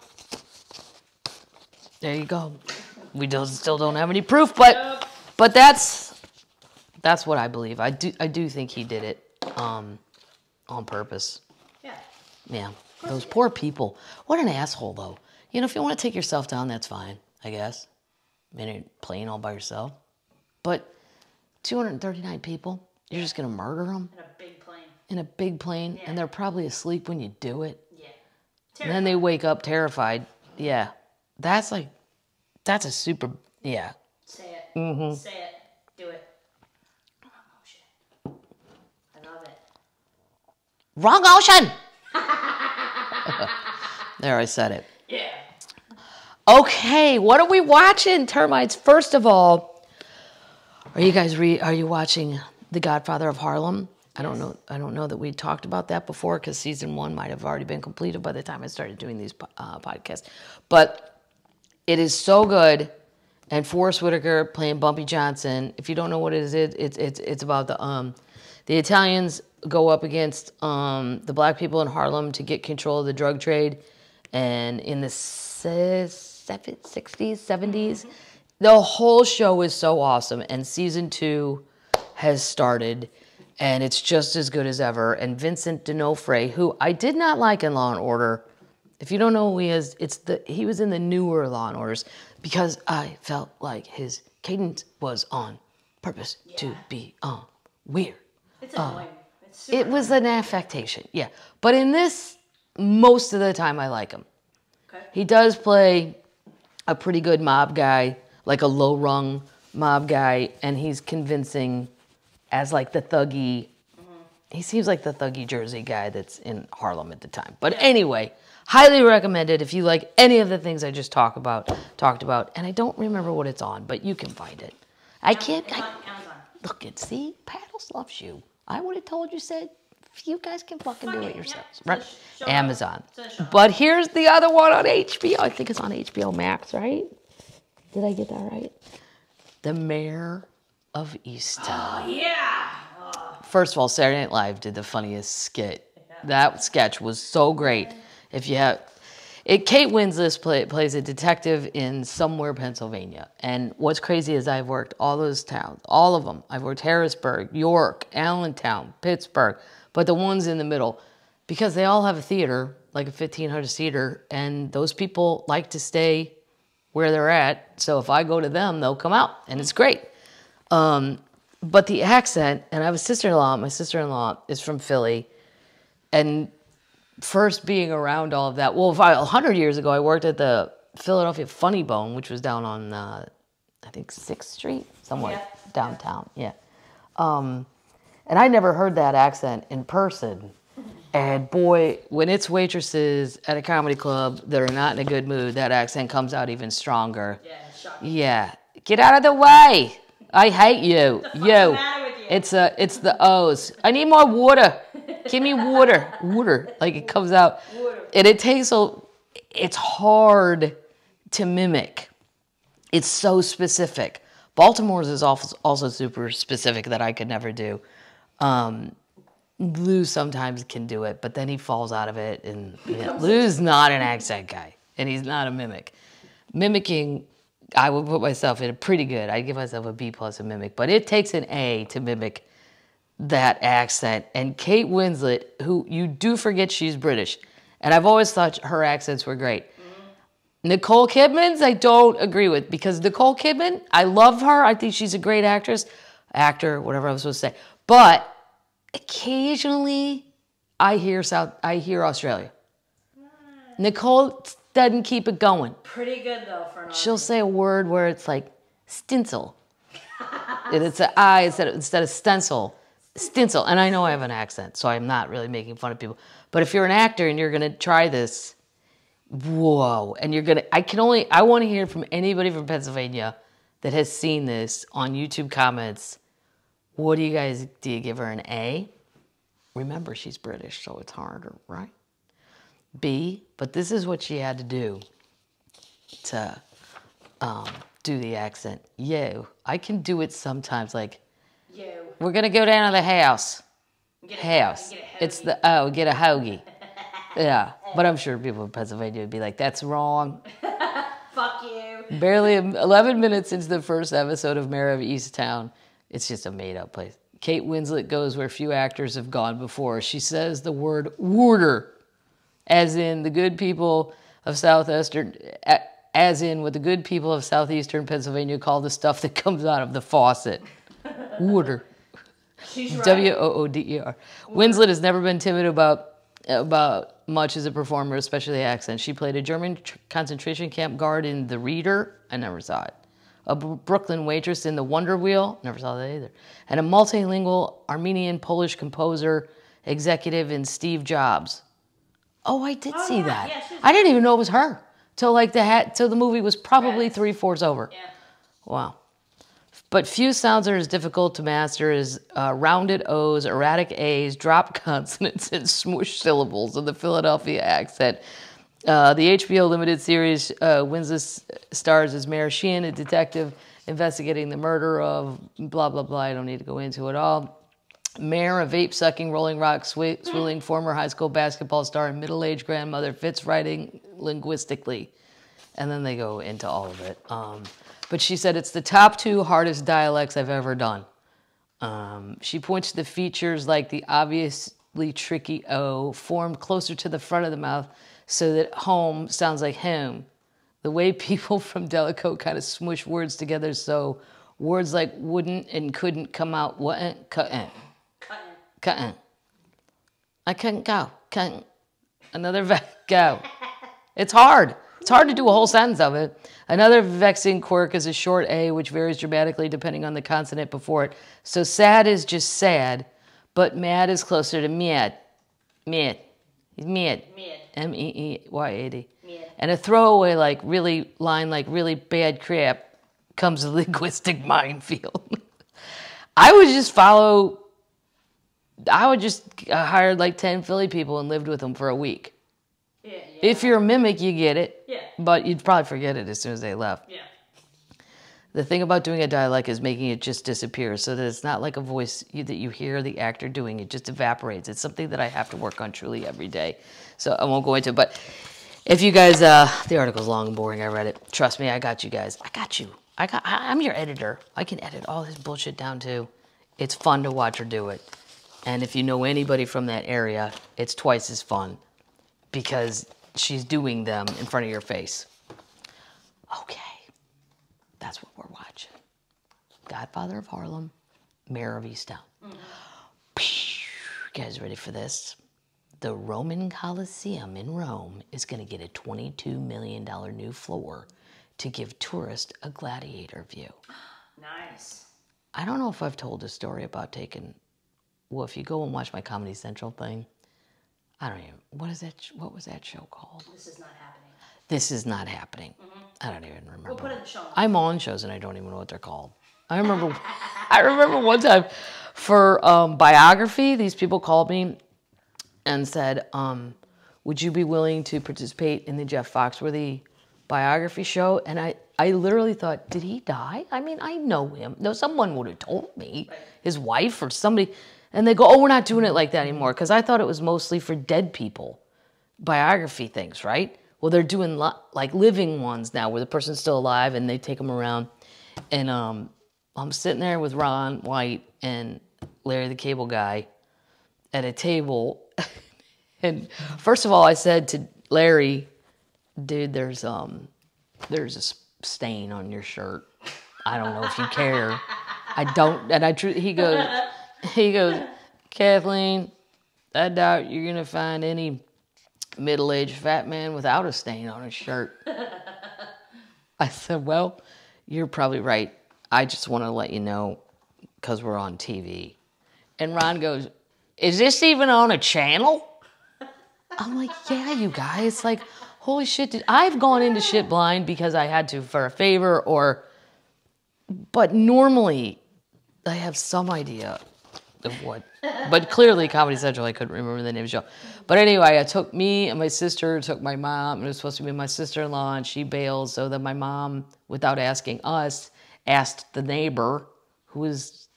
there you go. We still don't have any proof, but that's what I believe. I do think he did it on purpose. Yeah. Yeah. Those poor people. What an asshole, though. You know, if you want to take yourself down, that's fine, I guess. I mean, you're playing all by yourself. But 239 people, you're just going to murder them? In a big plane. In a big plane, yeah. And they're probably asleep when you do it. Yeah. Terrified. And then they wake up terrified. Yeah. That's like, that's a super, yeah. Say it. Mm-hmm. Say it. Do it. Wrong ocean. I love it. Wrong ocean! There, I said it. Yeah. Okay, what are we watching, termites? First of all, are you watching The Godfather of Harlem? Yes. I don't know that we talked about that before because season 1 might have already been completed by the time I started doing these podcasts, but. It is so good, and Forrest Whitaker playing Bumpy Johnson. If you don't know what it is, it's about the Italians go up against the black people in Harlem to get control of the drug trade, and in the 60s, 70s, the whole show is so awesome. And season 2 has started, and it's just as good as ever. And Vincent D'Onofrio, who I did not like in Law and Order. If you don't know who he is, he was in the newer Law and Orders because I felt like his cadence was on purpose to be weird. It's annoying. It's super annoying. Was an affectation, yeah. But in this, most of the time I like him. Okay. He does play a pretty good mob guy, like a low-rung mob guy, and he's convincing as like the thuggy. He seems like the thuggy Jersey guy that's in Harlem at the time. But anyway, highly recommended if you like any of the things I just talked about. And I don't remember what it's on, but you can find it. I can't. It's on Amazon. Look at, see, Paddles loves you. I would have told you, said, you guys can fucking do it yourselves. Yeah. Right? Amazon. But here's the other one on HBO. I think it's on HBO Max, right? Did I get that right? The Mare of Easttown. Oh, yeah. First of all, Saturday Night Live did the funniest skit. That sketch was so great. If you have it, Kate Winslet plays a detective in somewhere Pennsylvania. And what's crazy is I've worked all those towns, all of them. I've worked Harrisburg, York, Allentown, Pittsburgh, but the ones in the middle, because they all have a theater, like a 1,500 seater, and those people like to stay where they're at. So if I go to them, they'll come out, and it's great. But the accent, and I have a sister-in-law, my sister-in-law is from Philly, and first being around all of that, well, 100 years ago, I worked at the Philadelphia Funny Bone, which was down on, I think, 6th Street, somewhere downtown, and I never heard that accent in person, and boy, when it's waitresses at a comedy club that are not in a good mood, that accent comes out even stronger. Yeah, shocking. Yeah, get out of the way! I hate you. What the fuck's the matter with you? It's the O's. I need more water. Give me water. Water. Like it comes out. Water. And it takes it's hard to mimic. It's so specific. Baltimore's is also super specific that I could never do. Lou sometimes can do it, but then he falls out of it. And Lou's not an accent guy, and he's not a mimic. Mimicking, I would put myself in a pretty good. I'd give myself a B+ to mimic, but it takes an A to mimic that accent. And Kate Winslet, who you do forget she's British, and I've always thought her accents were great. Nicole Kidman's I don't agree with, because Nicole Kidman, I love her. I think she's a great actor, whatever I was supposed to say. But occasionally, I hear Australia. Nicole doesn't keep it going. Pretty good, though, for an audience. She'll say a word where it's like stencil. And it's an I instead of stencil. Stencil. And I know I have an accent, so I'm not really making fun of people. But if you're an actor and you're going to try this, whoa. And you're going to, I want to hear from anybody from Pennsylvania that has seen this on YouTube comments. What do you give her an A? Remember, she's British, so it's harder, right? B, but this is what she had to do to do the accent. Yo, I can do it sometimes. Like, yo, we're gonna go down to the house. It's the oh, get a hoagie. Yeah, but I'm sure people in Pennsylvania would be like, that's wrong. Fuck you. Barely 11 minutes into the first episode of Mare of Easttown, it's just a made-up place. Kate Winslet goes where few actors have gone before. She says the word warder. As in the good people of what the good people of southeastern Pennsylvania call the stuff that comes out of the faucet. Water. W-O-O-D-E-R. Winslet has never been timid about much as a performer, especially the accent. She played a German concentration camp guard in The Reader. I never saw it. A Brooklyn waitress in The Wonder Wheel. Never saw that either. And a multilingual Armenian-Polish composer executive in Steve Jobs. Oh, I did see that. Yeah, I didn't even know it was her till like till the movie was probably 3/4 over. Yeah. Wow. But few sounds are as difficult to master as rounded O's, erratic A's, dropped consonants, and smooshed syllables in the Philadelphia accent. The HBO limited series Winslet stars as Mare Sheehan, a detective investigating the murder of blah blah blah. I don't need to go into it all. Mare, a vape-sucking, rolling rock, swilling former high school basketball star and middle-aged grandmother, fits writing linguistically. And then they go into all of it. But she said, it's the top 2 hardest dialects I've ever done. She points to the features like the obviously tricky O, formed closer to the front of the mouth so that home sounds like home. The way people from Delacote kind of smoosh words together so words like wouldn't and couldn't come out. Couldn't. I couldn't go. Couldn't. Another go. It's hard. It's hard to do a whole sentence of it. Another vexing quirk is a short A, which varies dramatically depending on the consonant before it. So sad is just sad, but mad is closer to mad. Mad. He's mad. M-E-E-Y-A-D. And a throwaway, like, really line, like, really bad crap, comes a linguistic minefield. I would just hire like 10 Philly people and lived with them for a week. Yeah, yeah. If you're a mimic, you get it. Yeah. But you'd probably forget it as soon as they left. Yeah. The thing about doing a dialect is making it just disappear, so that it's not like a voice that you hear the actor doing. It just evaporates. It's something that I have to work on truly every day. So I won't go into it. But if you guys, the article's long and boring. I read it. Trust me, I got you guys. I got you. I'm your editor. I can edit all this bullshit down too. It's fun to watch her do it. And if you know anybody from that area, it's twice as fun because she's doing them in front of your face. Okay. That's what we're watching. Godfather of Harlem, Mare of Easttown. Mm-hmm. You guys ready for this? The Roman Colosseum in Rome is going to get a $22 million new floor to give tourists a gladiator view. Nice. I don't know if I've told a story about taking... Well, if you go and watch my Comedy Central thing, I don't even... What was that show called? This Is Not Happening. This Is Not Happening. Mm-hmm. I don't even remember. We'll put it in the show. I'm on shows and I don't even know what they're called. I remember one time for biography, these people called me and said, would you be willing to participate in the Jeff Foxworthy biography show? And I literally thought, did he die? I mean, I know him. No, someone would have told me, his wife or somebody. And they go, oh, we're not doing it like that anymore. Because I thought it was mostly for dead people, biography things, right? Well, they're doing like living ones now where the person's still alive and they take them around. And I'm sitting there with Ron White and Larry the Cable Guy at a table. And first of all, I said to Larry, dude, there's a stain on your shirt. I don't know if you care. I don't. And he goes, Kathleen, I doubt you're going to find any middle-aged fat man without a stain on his shirt. I said, well, you're probably right. I just want to let you know because we're on TV. And Ron goes, is this even on a channel? I'm like, yeah, you guys. Like, holy shit. I've gone into shit blind because I had to for a favor or... But normally, I have some idea of what... But clearly, Comedy Central, I couldn't remember the name of the show. But anyway, I took me and my sister, took my mom, and it was supposed to be my sister-in-law, and she bailed, so that my mom, without asking us, asked the neighbor, who was,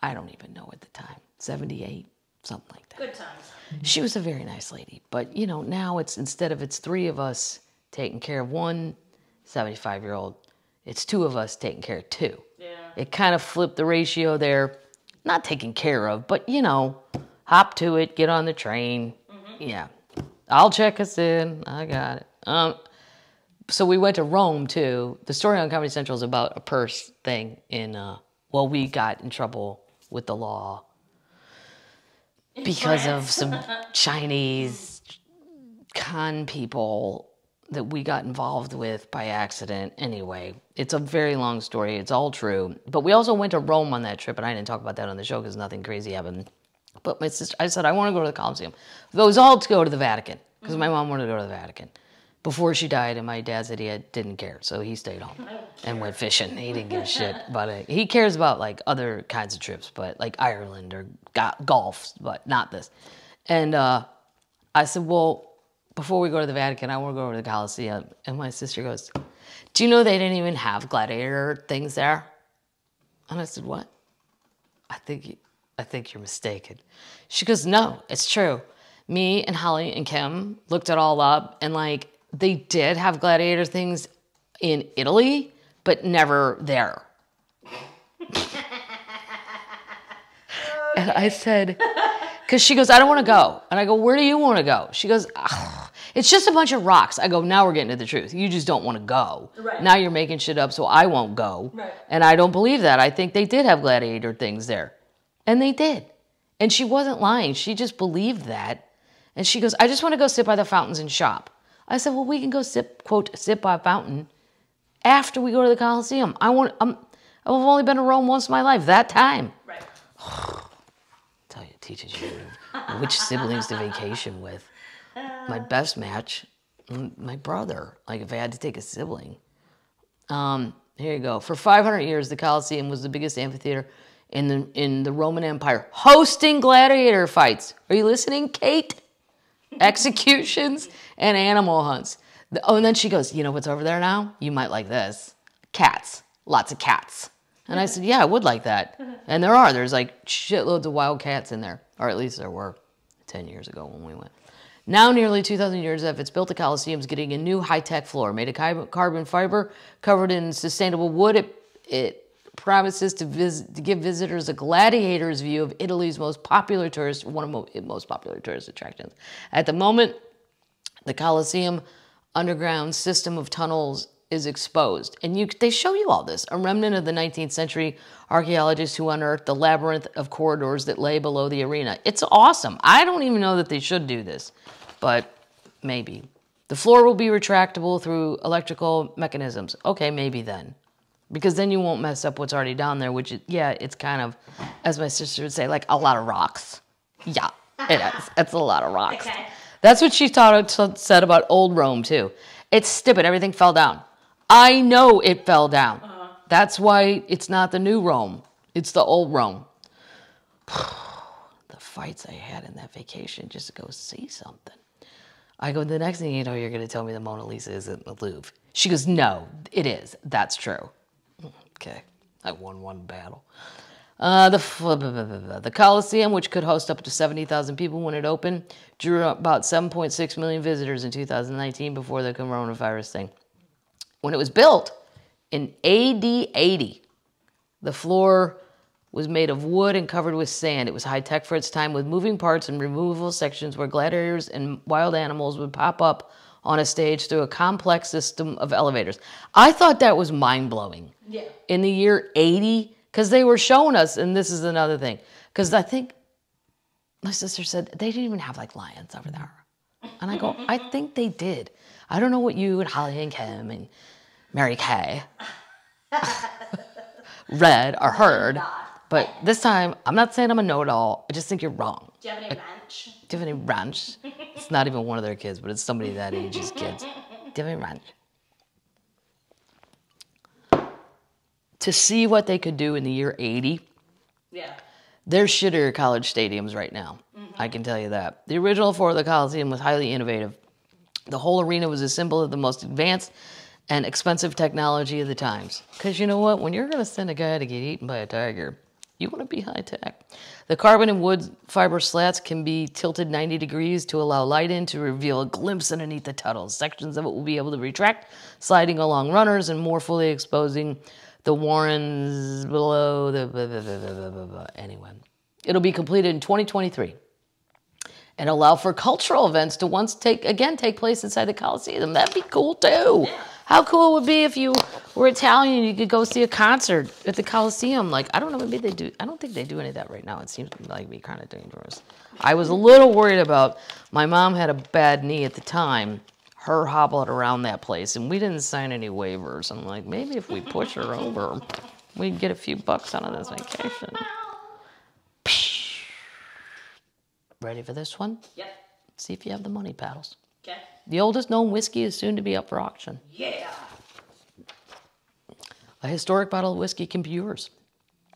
I don't even know at the time, 78, something like that. Good times. She was a very nice lady. But, you know, now it's, instead of it's three of us taking care of one 75-year-old, it's two of us taking care of two. Yeah. It kind of flipped the ratio there. Not taken care of, but, you know, hop to it, get on the train. Mm-hmm. Yeah. I'll check us in. I got it. So we went to Rome, too. The story on Comedy Central is about a purse thing in, well, we got in trouble with the law because of some Chinese con people that we got involved with by accident. Anyway, it's a very long story. It's all true. But we also went to Rome on that trip, and I didn't talk about that on the show because nothing crazy happened. But my sister, I said, I want to go to the Colosseum. It was all to go to the Vatican because my mom wanted to go to the Vatican before she died, and my dad said he didn't care, so he stayed home and went fishing. He didn't give a shit about it. He cares about like other kinds of trips, but like Ireland or golf, but not this. And I said, well, before we go to the Vatican, I want to go over to the Colosseum. And my sister goes, do you know they didn't even have gladiator things there? And I said, what? I think you're mistaken. She goes, no, it's true. Me and Holly and Kim looked it all up, and like they did have gladiator things in Italy, but never there. And I said, because she goes, I don't want to go. And I go, where do you want to go? She goes, oh, it's just a bunch of rocks. I go, now we're getting to the truth. You just don't want to go. Right. Now you're making shit up, so I won't go. Right. And I don't believe that. I think they did have gladiator things there. And they did. And she wasn't lying. She just believed that. And she goes, I just want to go sit by the fountains and shop. I said, well, we can go sit, quote, sit by a fountain after we go to the Colosseum. I've only been to Rome once in my life, that time. Right. Tell you, it teaches you which siblings to vacation with. My best match, my brother. Like, if I had to take a sibling. Here you go. For 500 years, the Colosseum was the biggest amphitheater in the Roman Empire, hosting gladiator fights. Are you listening, Kate? Executions and animal hunts. Oh, and then she goes, you know what's over there now? You might like this. Cats. Lots of cats. And I said, yeah, I would like that. And there are. There's like shitloads of wild cats in there. Or at least there were 10 years ago when we went. Now nearly 2,000 years after it's built, the Colosseum's getting a new high-tech floor made of carbon fiber, covered in sustainable wood. It promises to give visitors a gladiator's view of Italy's most popular tourist, one of the most popular tourist attractions. At the moment, the Colosseum underground system of tunnels is exposed. And they show you all this. A remnant of the 19th century archaeologists who unearthed the labyrinth of corridors that lay below the arena. It's awesome. I don't even know that they should do this, but maybe. The floor will be retractable through electrical mechanisms. Okay, maybe then. Because then you won't mess up what's already down there, which, yeah, it's kind of, as my sister would say, like a lot of rocks. Yeah, it is. It's a lot of rocks. Okay. That's what she said about old Rome, too. It's stupid. Everything fell down. I know it fell down. Uh-huh. That's why it's not the new Rome. It's the old Rome. The fights I had in that vacation just to go see something. I go, the next thing you know, you're going to tell me the Mona Lisa isn't the Louvre. She goes, no, it is. That's true. Okay. I won one battle. The Colosseum, which could host up to 70,000 people when it opened, drew about 7.6 million visitors in 2019 before the coronavirus thing. When it was built in AD 80, the floor was made of wood and covered with sand. It was high-tech for its time, with moving parts and removable sections where gladiators and wild animals would pop up on a stage through a complex system of elevators. I thought that was mind-blowing. Yeah. In the year 80, because they were showing us, and this is another thing, because I think my sister said they didn't even have, like, lions over there. And I go, I think they did. I don't know what you and Holly and Kim and Mary Kay read or heard, but this time, I'm not saying I'm a know-it-all. I just think you're wrong. Do you have any ranch? Do you have any ranch? It's not even one of their kids, but it's somebody that age's kids. Do you have any ranch? To see what they could do in the year 80, yeah, they're shittier college stadiums right now. Mm-hmm. I can tell you that. The original floor of the Coliseum was highly innovative. The whole arena was a symbol of the most advanced and expensive technology of the times. Because you know what? When you're going to send a guy to get eaten by a tiger, you want to be high-tech. The carbon and wood fiber slats can be tilted 90 degrees to allow light in to reveal a glimpse underneath the tunnels. Sections of it will be able to retract, sliding along runners and more fully exposing the warrens below the... Anyway, it'll be completed in 2023. And allow for cultural events to once take place inside the Colosseum. That'd be cool too. How cool it would be if you were Italian, you could go see a concert at the Colosseum. Like, I don't know, maybe they do. I don't think they do any of that right now. It seems like be kind of dangerous. I was a little worried about. My mom had a bad knee at the time. Her hobbled around that place, and we didn't sign any waivers. I'm like, maybe if we push her over, we'd get a few bucks out of this vacation. Ready for this one? Yep. See if you have the money, Paddles. Okay. The oldest known whiskey is soon to be up for auction. Yeah. A historic bottle of whiskey can be yours.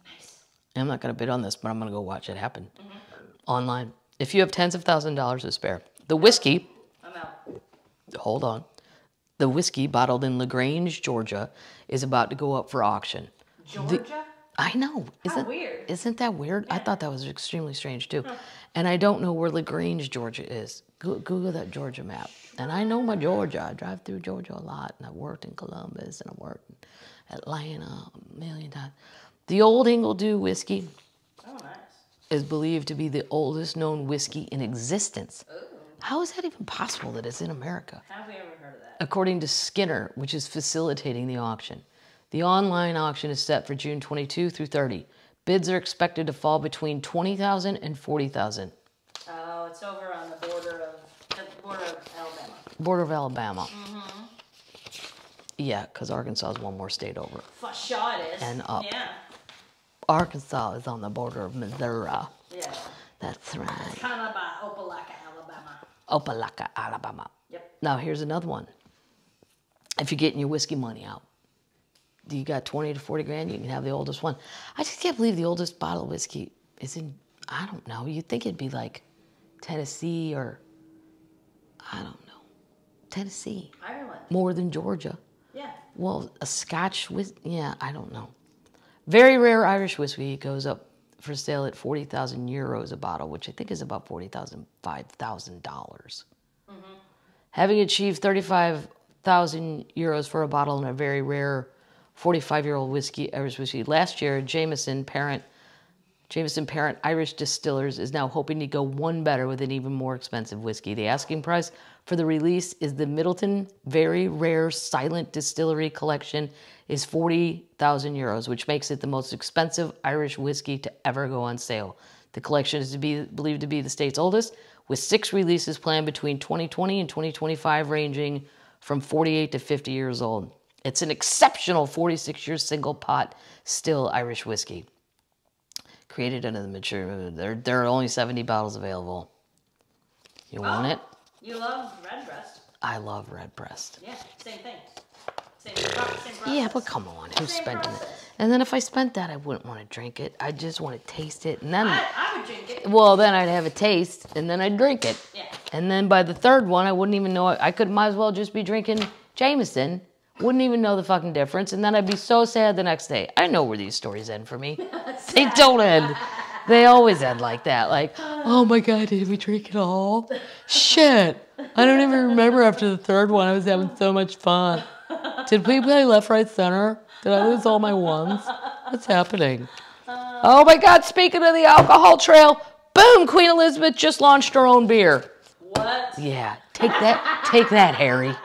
Nice. I'm not going to bid on this, but I'm going to go watch it happen. Mm-hmm. Online. If you have tens of thousands of dollars to spare. The whiskey... I'm out. Hold on. The whiskey bottled in LaGrange, Georgia is about to go up for auction. Georgia? I know. Isn't that weird? Yeah. I thought that was extremely strange, too. Huh. And I don't know where LaGrange, Georgia is. Google that Georgia map. And I know my Georgia. I drive through Georgia a lot, and I worked in Columbus, and I worked in Atlanta a million times. The Old Engledew whiskey is believed to be the oldest known whiskey in existence. Ooh. How is that even possible that it's in America? Have we ever heard of that? According to Skinner, which is facilitating the auction. The online auction is set for June 22 through 30. Bids are expected to fall between 20,000 and 40,000. Oh, it's over on the border of Alabama. Border of Alabama. Mm-hmm. Yeah, because Arkansas is one more state over. For sure it is. And up. Yeah. Arkansas is on the border of Missouri. Yeah. That's right. It's kind of by Opelika, Alabama. Opelika, Alabama. Yep. Now, here's another one. If you're getting your whiskey money out, you got 20 to 40 grand, you can have the oldest one. I just can't believe the oldest bottle of whiskey is in, I don't know, you'd think it'd be like Tennessee or, I don't know, Tennessee. Ireland. More than Georgia. Yeah. Well, a Scotch whiskey, yeah, I don't know. Very rare Irish whiskey goes up for sale at 40,000 euros a bottle, which I think is about $40,000, $5,000. Mm-hmm. Having achieved 35,000 euros for a bottle in a very rare 45-year-old whiskey, Irish whiskey. Last year, Jameson Parent Irish Distillers is now hoping to go one better with an even more expensive whiskey. The asking price for the release is the Middleton Very Rare Silent Distillery Collection is 40,000 euros, which makes it the most expensive Irish whiskey to ever go on sale. The collection is believed to be the state's oldest, with 6 releases planned between 2020 and 2025, ranging from 48 to 50 years old. It's an exceptional 46-year single pot still Irish whiskey, created under the mature. There are only 70 bottles available. You want it? You love Redbreast. I love Redbreast. Yeah, same thing. Same process. Yeah, but come on, who's spending it? And then if I spent that, I wouldn't want to drink it. I just want to taste it, and then I would drink it. Well, then I'd have a taste, and then I'd drink it. Yeah. And then by the third one, I wouldn't even know. I could might as well just be drinking Jameson. Wouldn't even know the fucking difference, and then I'd be so sad the next day. I know where these stories end for me. They don't end. They always end like that. Like, oh my God, did we drink it all? Shit. I don't even remember after the third one. I was having so much fun. Did we play left, right, center? Did I lose all my ones? What's happening? Oh my God, speaking of the alcohol trail, boom, Queen Elizabeth just launched her own beer. What? Yeah, take that, Harry.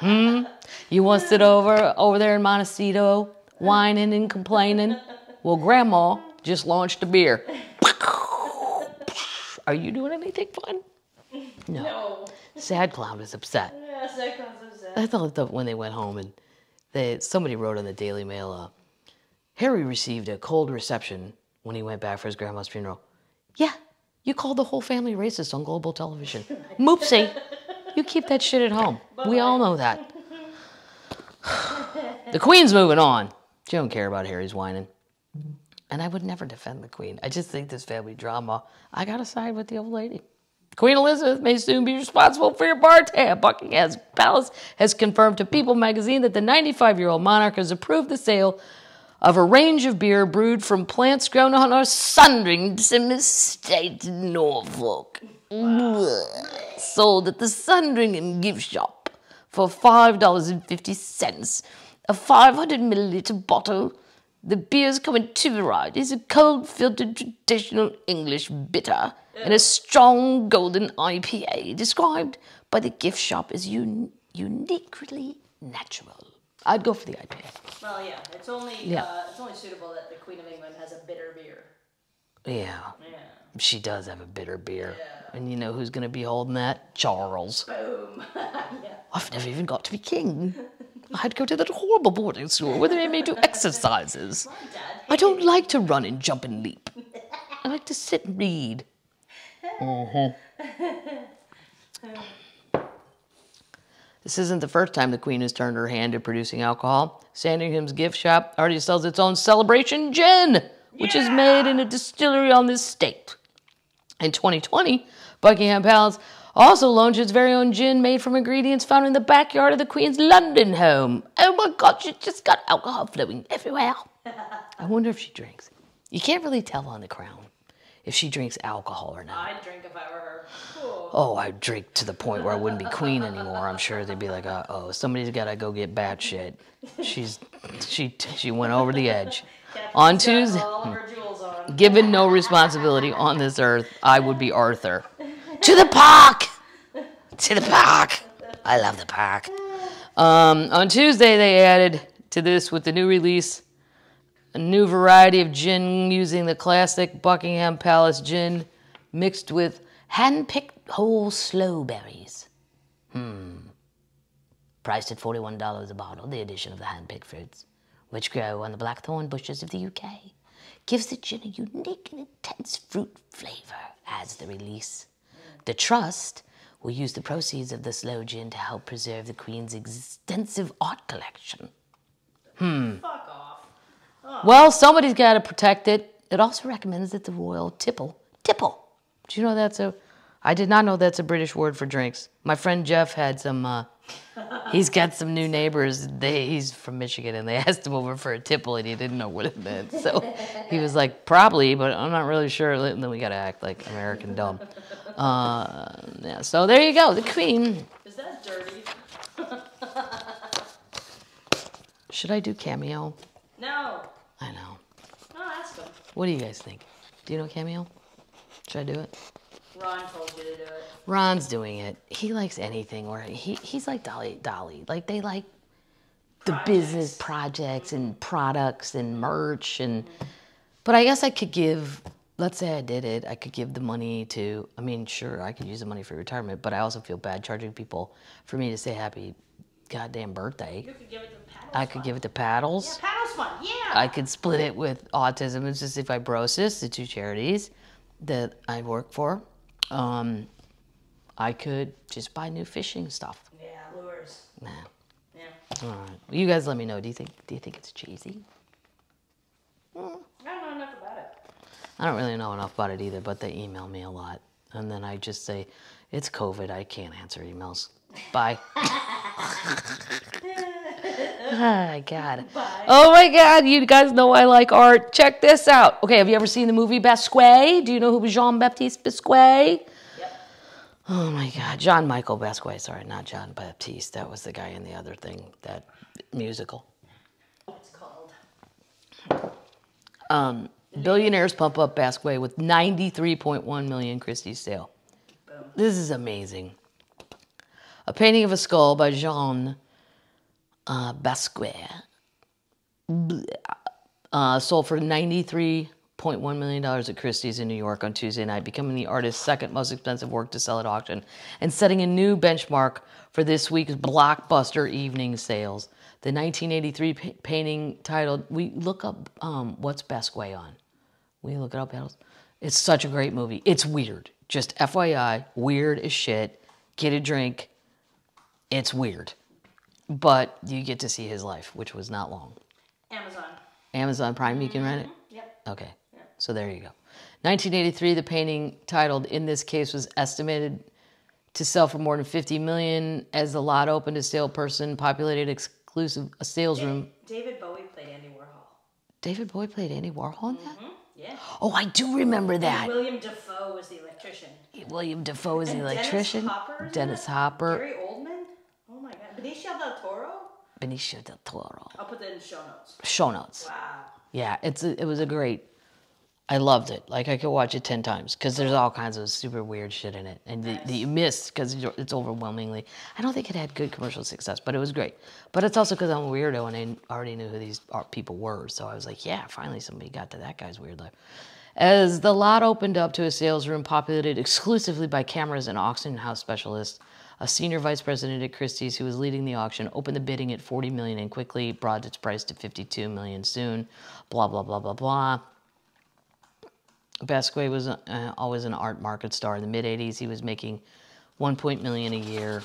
Hmm? You want to sit over there in Montecito, whining and complaining? Well, Grandma just launched a beer. Are you doing anything fun? No. Sad Clown is upset. Yeah, Sad Clown's upset. I thought when they went home and somebody wrote on the Daily Mail, Harry received a cold reception when he went back for his grandma's funeral. Yeah, you called the whole family racist on global television. Moopsie, you keep that shit at home. Bye-bye. We all know that. The Queen's moving on. She don't care about Harry's whining. And I would never defend the Queen. I just think this family drama, I gotta side with the old lady. Queen Elizabeth may soon be responsible for your bar tab. Buckingham Palace has confirmed to People magazine that the 95-year-old monarch has approved the sale of a range of beer brewed from plants grown on our Sandringham estate in Norfolk. Wow. Sold at the Sandringham gift shop for $5.50, a 500-milliliter bottle. The beers come in two varieties, a cold-filtered traditional English bitter and a strong golden IPA, described by the gift shop as uniquely natural. I'd go for the IPA. Well, yeah, it's only suitable that the Queen of England has a bitter beer. Yeah. Yeah. She does have a bitter beer. Yeah. And you know who's going to be holding that? Charles. Boom. Yeah. I've never even got to be king. I had to go to that horrible boarding school where they made you exercises. I don't like to run and jump and leap. I like to sit and read. This isn't the first time the Queen has turned her hand to producing alcohol. Sandringham's gift shop already sells its own Celebration Gin, which is made in a distillery on the estate. In 2020, Buckingham Palace also launched its very own gin made from ingredients found in the backyard of the Queen's London home. Oh my God, she's just got alcohol flowing everywhere. I wonder if she drinks. You can't really tell on The Crown if she drinks alcohol or not. I'd drink if I were her. Cool. Oh, I'd drink to the point where I wouldn't be queen anymore. I'm sure they'd be like, uh-oh, somebody's got to go get batshit. She went over the edge. On Tuesday, given no responsibility on this earth, I would be Arthur. To the park! To the park! I love the park. On Tuesday, they added to this with the new release a new variety of gin using the classic Buckingham Palace gin mixed with hand-picked whole sloe berries. Priced at $41 a bottle, the addition of the hand-picked fruits, which grow on the blackthorn bushes of the UK, gives the gin a unique and intense fruit flavor, adds the release. The Trust will use the proceeds of the sloe gin to help preserve the Queen's extensive art collection. Fuck off. Oh. Well, somebody's got to protect it. It also recommends that the royal tipple. Do you know that's a... I did not know that's a British word for drinks. My friend Jeff had some... he's got some new neighbors. He's from Michigan, and they asked him over for a tipple, and he didn't know what it meant. So he was like, probably, but I'm not really sure. And then we got to act like American dumb. Yeah, so there you go, the Queen. Is that dirty? Should I do Cameo? No. I know. No, ask him. What do you guys think? Do you know Cameo? Should I do it? Ron told you to do it. Ron's doing it. He likes anything where he's like Dolly. Like they like the business projects and products and merch and but I guess I could give, let's say I did it, I could give the money to, I mean, sure, I could use the money for retirement, but I also feel bad charging people for me to say happy goddamn birthday. You could give it to Paddles. I could give it to Paddles. Yeah, Paddles Fund, yeah. I could split it with Autism and Cystic Fibrosis, the two charities that I work for. I could just buy new fishing stuff. Yeah, lures. Nah. Yeah. All right. Well, you guys let me know. Do you think it's cheesy? I don't know enough about it. I don't really know enough about it either, but they email me a lot. And then I just say, it's COVID, I can't answer emails. Bye. Oh, God. Bye. Oh, my God. You guys know I like art. Check this out. Okay, have you ever seen the movie Basquiat? Do you know who Jean-Baptiste Basquiat? Yep. Oh, my God. Jean-Michel Basquiat. Sorry, not Jean-Baptiste. That was the guy in the other thing, that musical. It's called. Billionaires pump up Basquiat with 93.1 million Christie's sale. Boom. This is amazing. A painting of a skull by Jean Basquiat sold for $93.1 million at Christie's in New York on Tuesday night, becoming the artist's second most expensive work to sell at auction and setting a new benchmark for this week's blockbuster evening sales. The 1983 painting titled, we look up what's Basquiat on. We look it up, Battles. It's such a great movie. It's weird. Just FYI, weird as shit. Get a drink. It's weird. But you get to see his life, which was not long. Amazon Prime, you can rent it? Yep. Okay. Yep. So there you go. 1983, the painting titled In This Case was estimated to sell for more than $50 million as the lot opened to salesperson populated exclusive a sales room. David Bowie played Andy Warhol. David Bowie played Andy Warhol in that? Yeah. Oh, I do remember that. And William Dafoe was the electrician. William Dafoe was the electrician. Dennis Hopper. Gary Oldman. Oh my God. Benicio del Toro? Benicio del Toro. I'll put that in show notes. Show notes. Wow. Yeah, it was a great... I loved it. Like, I could watch it 10 times because there's all kinds of super weird shit in it. And nice. You miss because it's overwhelmingly... I don't think it had good commercial success, but it was great. But it's also because I'm a weirdo and I already knew who these people were. So I was like, yeah, finally somebody got to that guy's weird life. As the lot opened up to a sales room populated exclusively by cameras and auction house specialists, a senior vice president at Christie's who was leading the auction opened the bidding at $40 million and quickly brought its price to $52 million soon. Blah, blah, blah, blah, blah. Basquiat was always an art market star. In the mid-'80s, he was making $1 million a year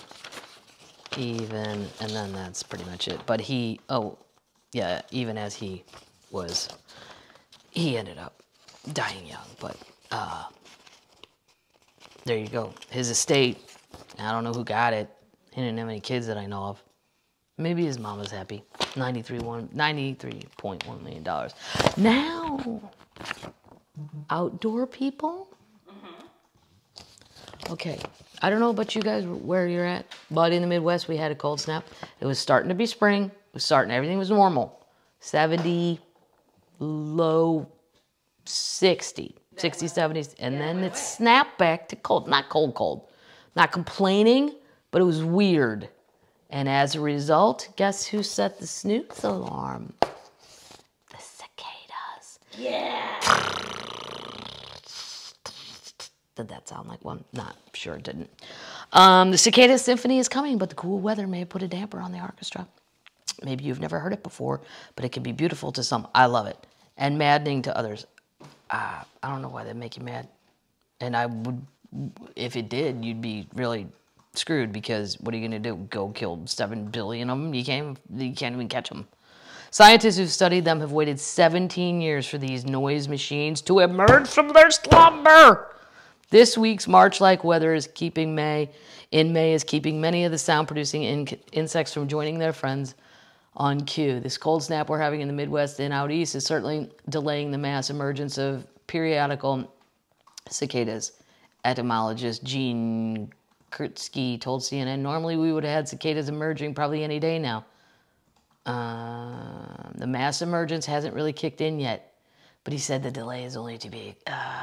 even, and then that's pretty much it. But he, oh, yeah, even as he ended up dying young. But there you go. His estate, I don't know who got it. He didn't have any kids that I know of. Maybe his mom was happy. $93.1 million. Now... outdoor people? Okay, I don't know about you guys where you're at, but in the Midwest we had a cold snap. It was starting to be spring. It was starting, everything was normal. 70, low 60, 60, 70, and then it snapped back to cold. Not cold, cold. Not complaining, but it was weird. And as a result, guess who set the snooze alarm? The cicada. Yeah. Did that sound like one? Not sure it didn't. The Cicada Symphony is coming, but the cool weather may have put a damper on the orchestra. Maybe you've never heard it before, but it can be beautiful to some. I love it. And maddening to others. I don't know why they make you mad. And I would, if it did, you'd be really screwed, because what are you going to do? Go kill 7 billion of them? You can't even catch them. Scientists who've studied them have waited 17 years for these noise machines to emerge from their slumber. This week's March-like weather is keeping in May is keeping many of the sound-producing insects from joining their friends on cue. This cold snap we're having in the Midwest and out east is certainly delaying the mass emergence of periodical cicadas. Etymologist Gene Kurtzky told CNN, normally we would have had cicadas emerging probably any day now. The mass emergence hasn't really kicked in yet. But he said the delay is only to be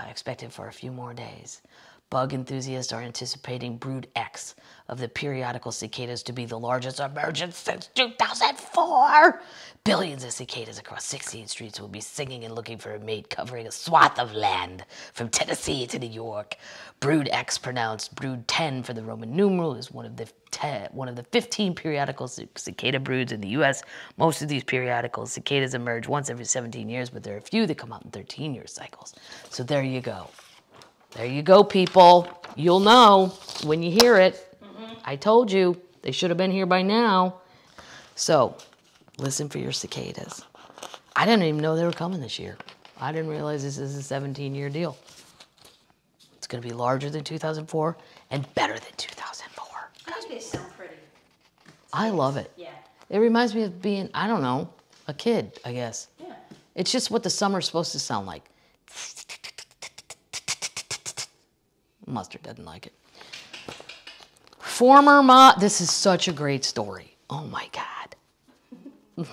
expected for a few more days. Bug enthusiasts are anticipating Brood X of the periodical cicadas to be the largest emergence since 2004. Billions of cicadas across 16 streets will be singing and looking for a mate, covering a swath of land from Tennessee to New York. Brood X, pronounced Brood 10 for the Roman numeral, is one of the 15 periodical cicada broods in the U.S. Most of these periodical cicadas emerge once every 17 years, but there are a few that come out in 13-year cycles. So there you go. There you go, people. You'll know when you hear it. I told you. They should have been here by now. So, listen for your cicadas. I didn't even know they were coming this year. I didn't realize this is a 17-year deal. It's going to be larger than 2004 and better than 2004. It's so pretty. I love it. Yeah. It reminds me of being, I don't know, a kid, I guess. Yeah. It's just what the summer's supposed to sound like. Mustard doesn't like it. Former mom, this is such a great story. Oh my God.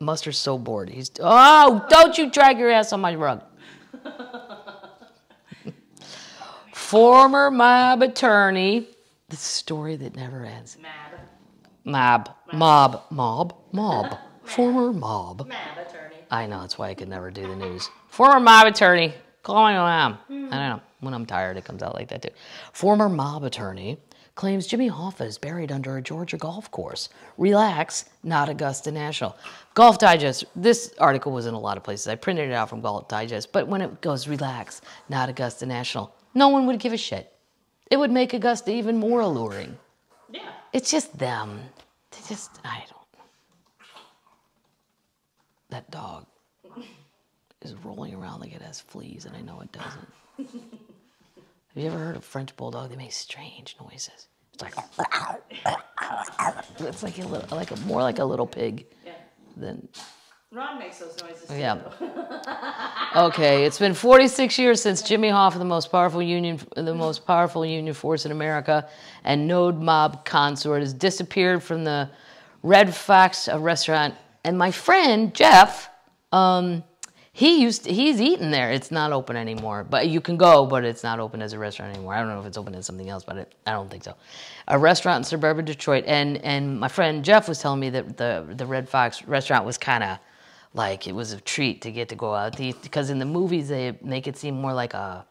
Mustard's so bored. He's, oh, don't you drag your ass on my rug. Former mob attorney, the story that never ends. Mob. Former mob. Mob attorney. I know, that's why I could never do the news. Former mob attorney, call my mom. I don't know. When I'm tired, it comes out like that too. Former mob attorney claims Jimmy Hoffa is buried under a Georgia golf course. Relax, not Augusta National. Golf Digest, this article was in a lot of places. I printed it out from Golf Digest, but when it goes, relax, not Augusta National, no one would give a shit. It would make Augusta even more alluring. Yeah. It's just them. They just, I don't know. That dog is rolling around like it has fleas, and I know it doesn't. Have you ever heard of French bulldog? They make strange noises. It's like it's like a little, like a more like a little pig. Yeah. Than Ron makes those noises. Yeah. Too. Okay. It's been 46 years since Jimmy Hoffa, the most powerful union force in America, and node mob consort, has disappeared from the Red Fox restaurant. And my friend Jeff, he's eaten there. It's not open anymore. But you can go, but it's not open as a restaurant anymore. I don't know if it's open as something else, but I don't think so. A restaurant in suburban Detroit. And my friend Jeff was telling me that the Red Fox restaurant was kind of like, it was a treat to get to go out to eat. Because in the movies, they make it seem more like a,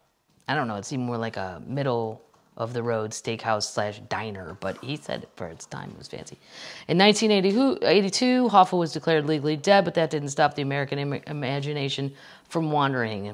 I don't know, it seemed more like a middle of the road steakhouse slash diner, but he said for its time it was fancy. In 1982, Hoffa was declared legally dead, but that didn't stop the American imagination from wandering,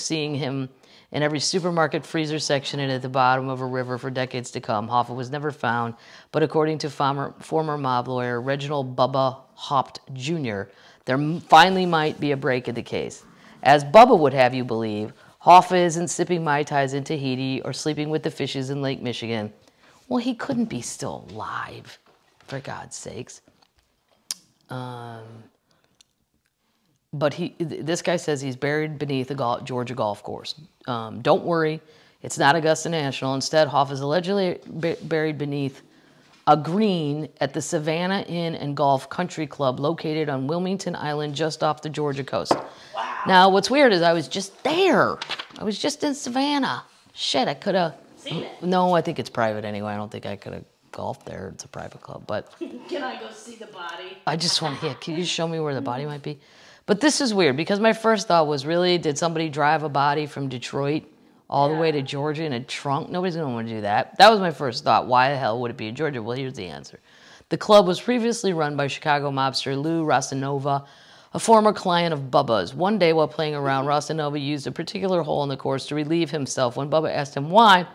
seeing him in every supermarket freezer section and at the bottom of a river for decades to come. Hoffa was never found, but according to former mob lawyer Reginald Bubba Hoft Jr., there finally might be a break in the case. As Bubba would have you believe, Hoffa isn't sipping Mai Tais in Tahiti or sleeping with the fishes in Lake Michigan. Well, he couldn't be still alive, for God's sakes. But this guy says he's buried beneath a Georgia golf course. Don't worry, it's not Augusta National. Instead, Hoffa's allegedly buried beneath a green at the Savannah Inn and Golf Country Club located on Wilmington Island just off the Georgia coast. Wow. Now, what's weird is I was just there. I was just in Savannah. Shit, I could have... seen it? No, I think it's private anyway. I don't think I could have golfed there. It's a private club, but... Can I go see the body? I just want to... Yeah, can you show me where the body might be? But this is weird because my first thought was, really, did somebody drive a body from Detroit all the way to Georgia in a trunk? Nobody's going to want to do that. That was my first thought. Why the hell would it be in Georgia? Well, here's the answer. The club was previously run by Chicago mobster Lou Rosanova, a former client of Bubba's. One day while playing around, Rosanova used a particular hole in the course to relieve himself. When Bubba asked him why,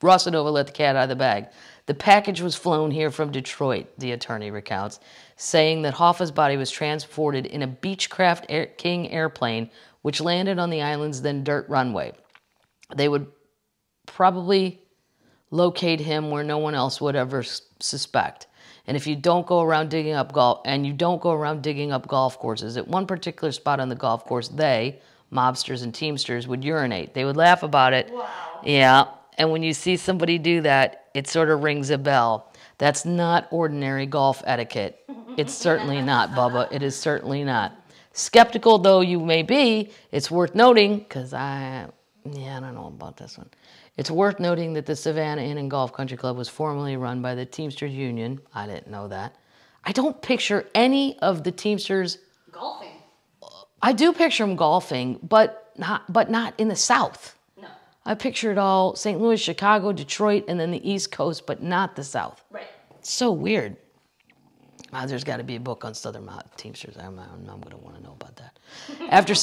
Rosanova let the cat out of the bag. The package was flown here from Detroit, the attorney recounts, saying that Hoffa's body was transported in a Beechcraft King airplane, which landed on the island's then dirt runway. They would probably locate him where no one else would ever suspect. And if you don't go around digging up golf courses, at one particular spot on the golf course, they, mobsters and teamsters, would urinate. They would laugh about it. Wow. Yeah. And when you see somebody do that, it sort of rings a bell. That's not ordinary golf etiquette. It's certainly not, Bubba. It is certainly not. Skeptical though you may be, it's worth noting, because I don't know about this one. It's worth noting that the Savannah Inn and Golf Country Club was formerly run by the Teamsters Union. I didn't know that. I don't picture any of the Teamsters golfing. I do picture them golfing, but not in the South. No. I pictured all St. Louis, Chicago, Detroit, and then the East Coast, but not the South. Right. It's so weird. Oh, there's got to be a book on Southern Teamsters. I'm going to want to know about that. After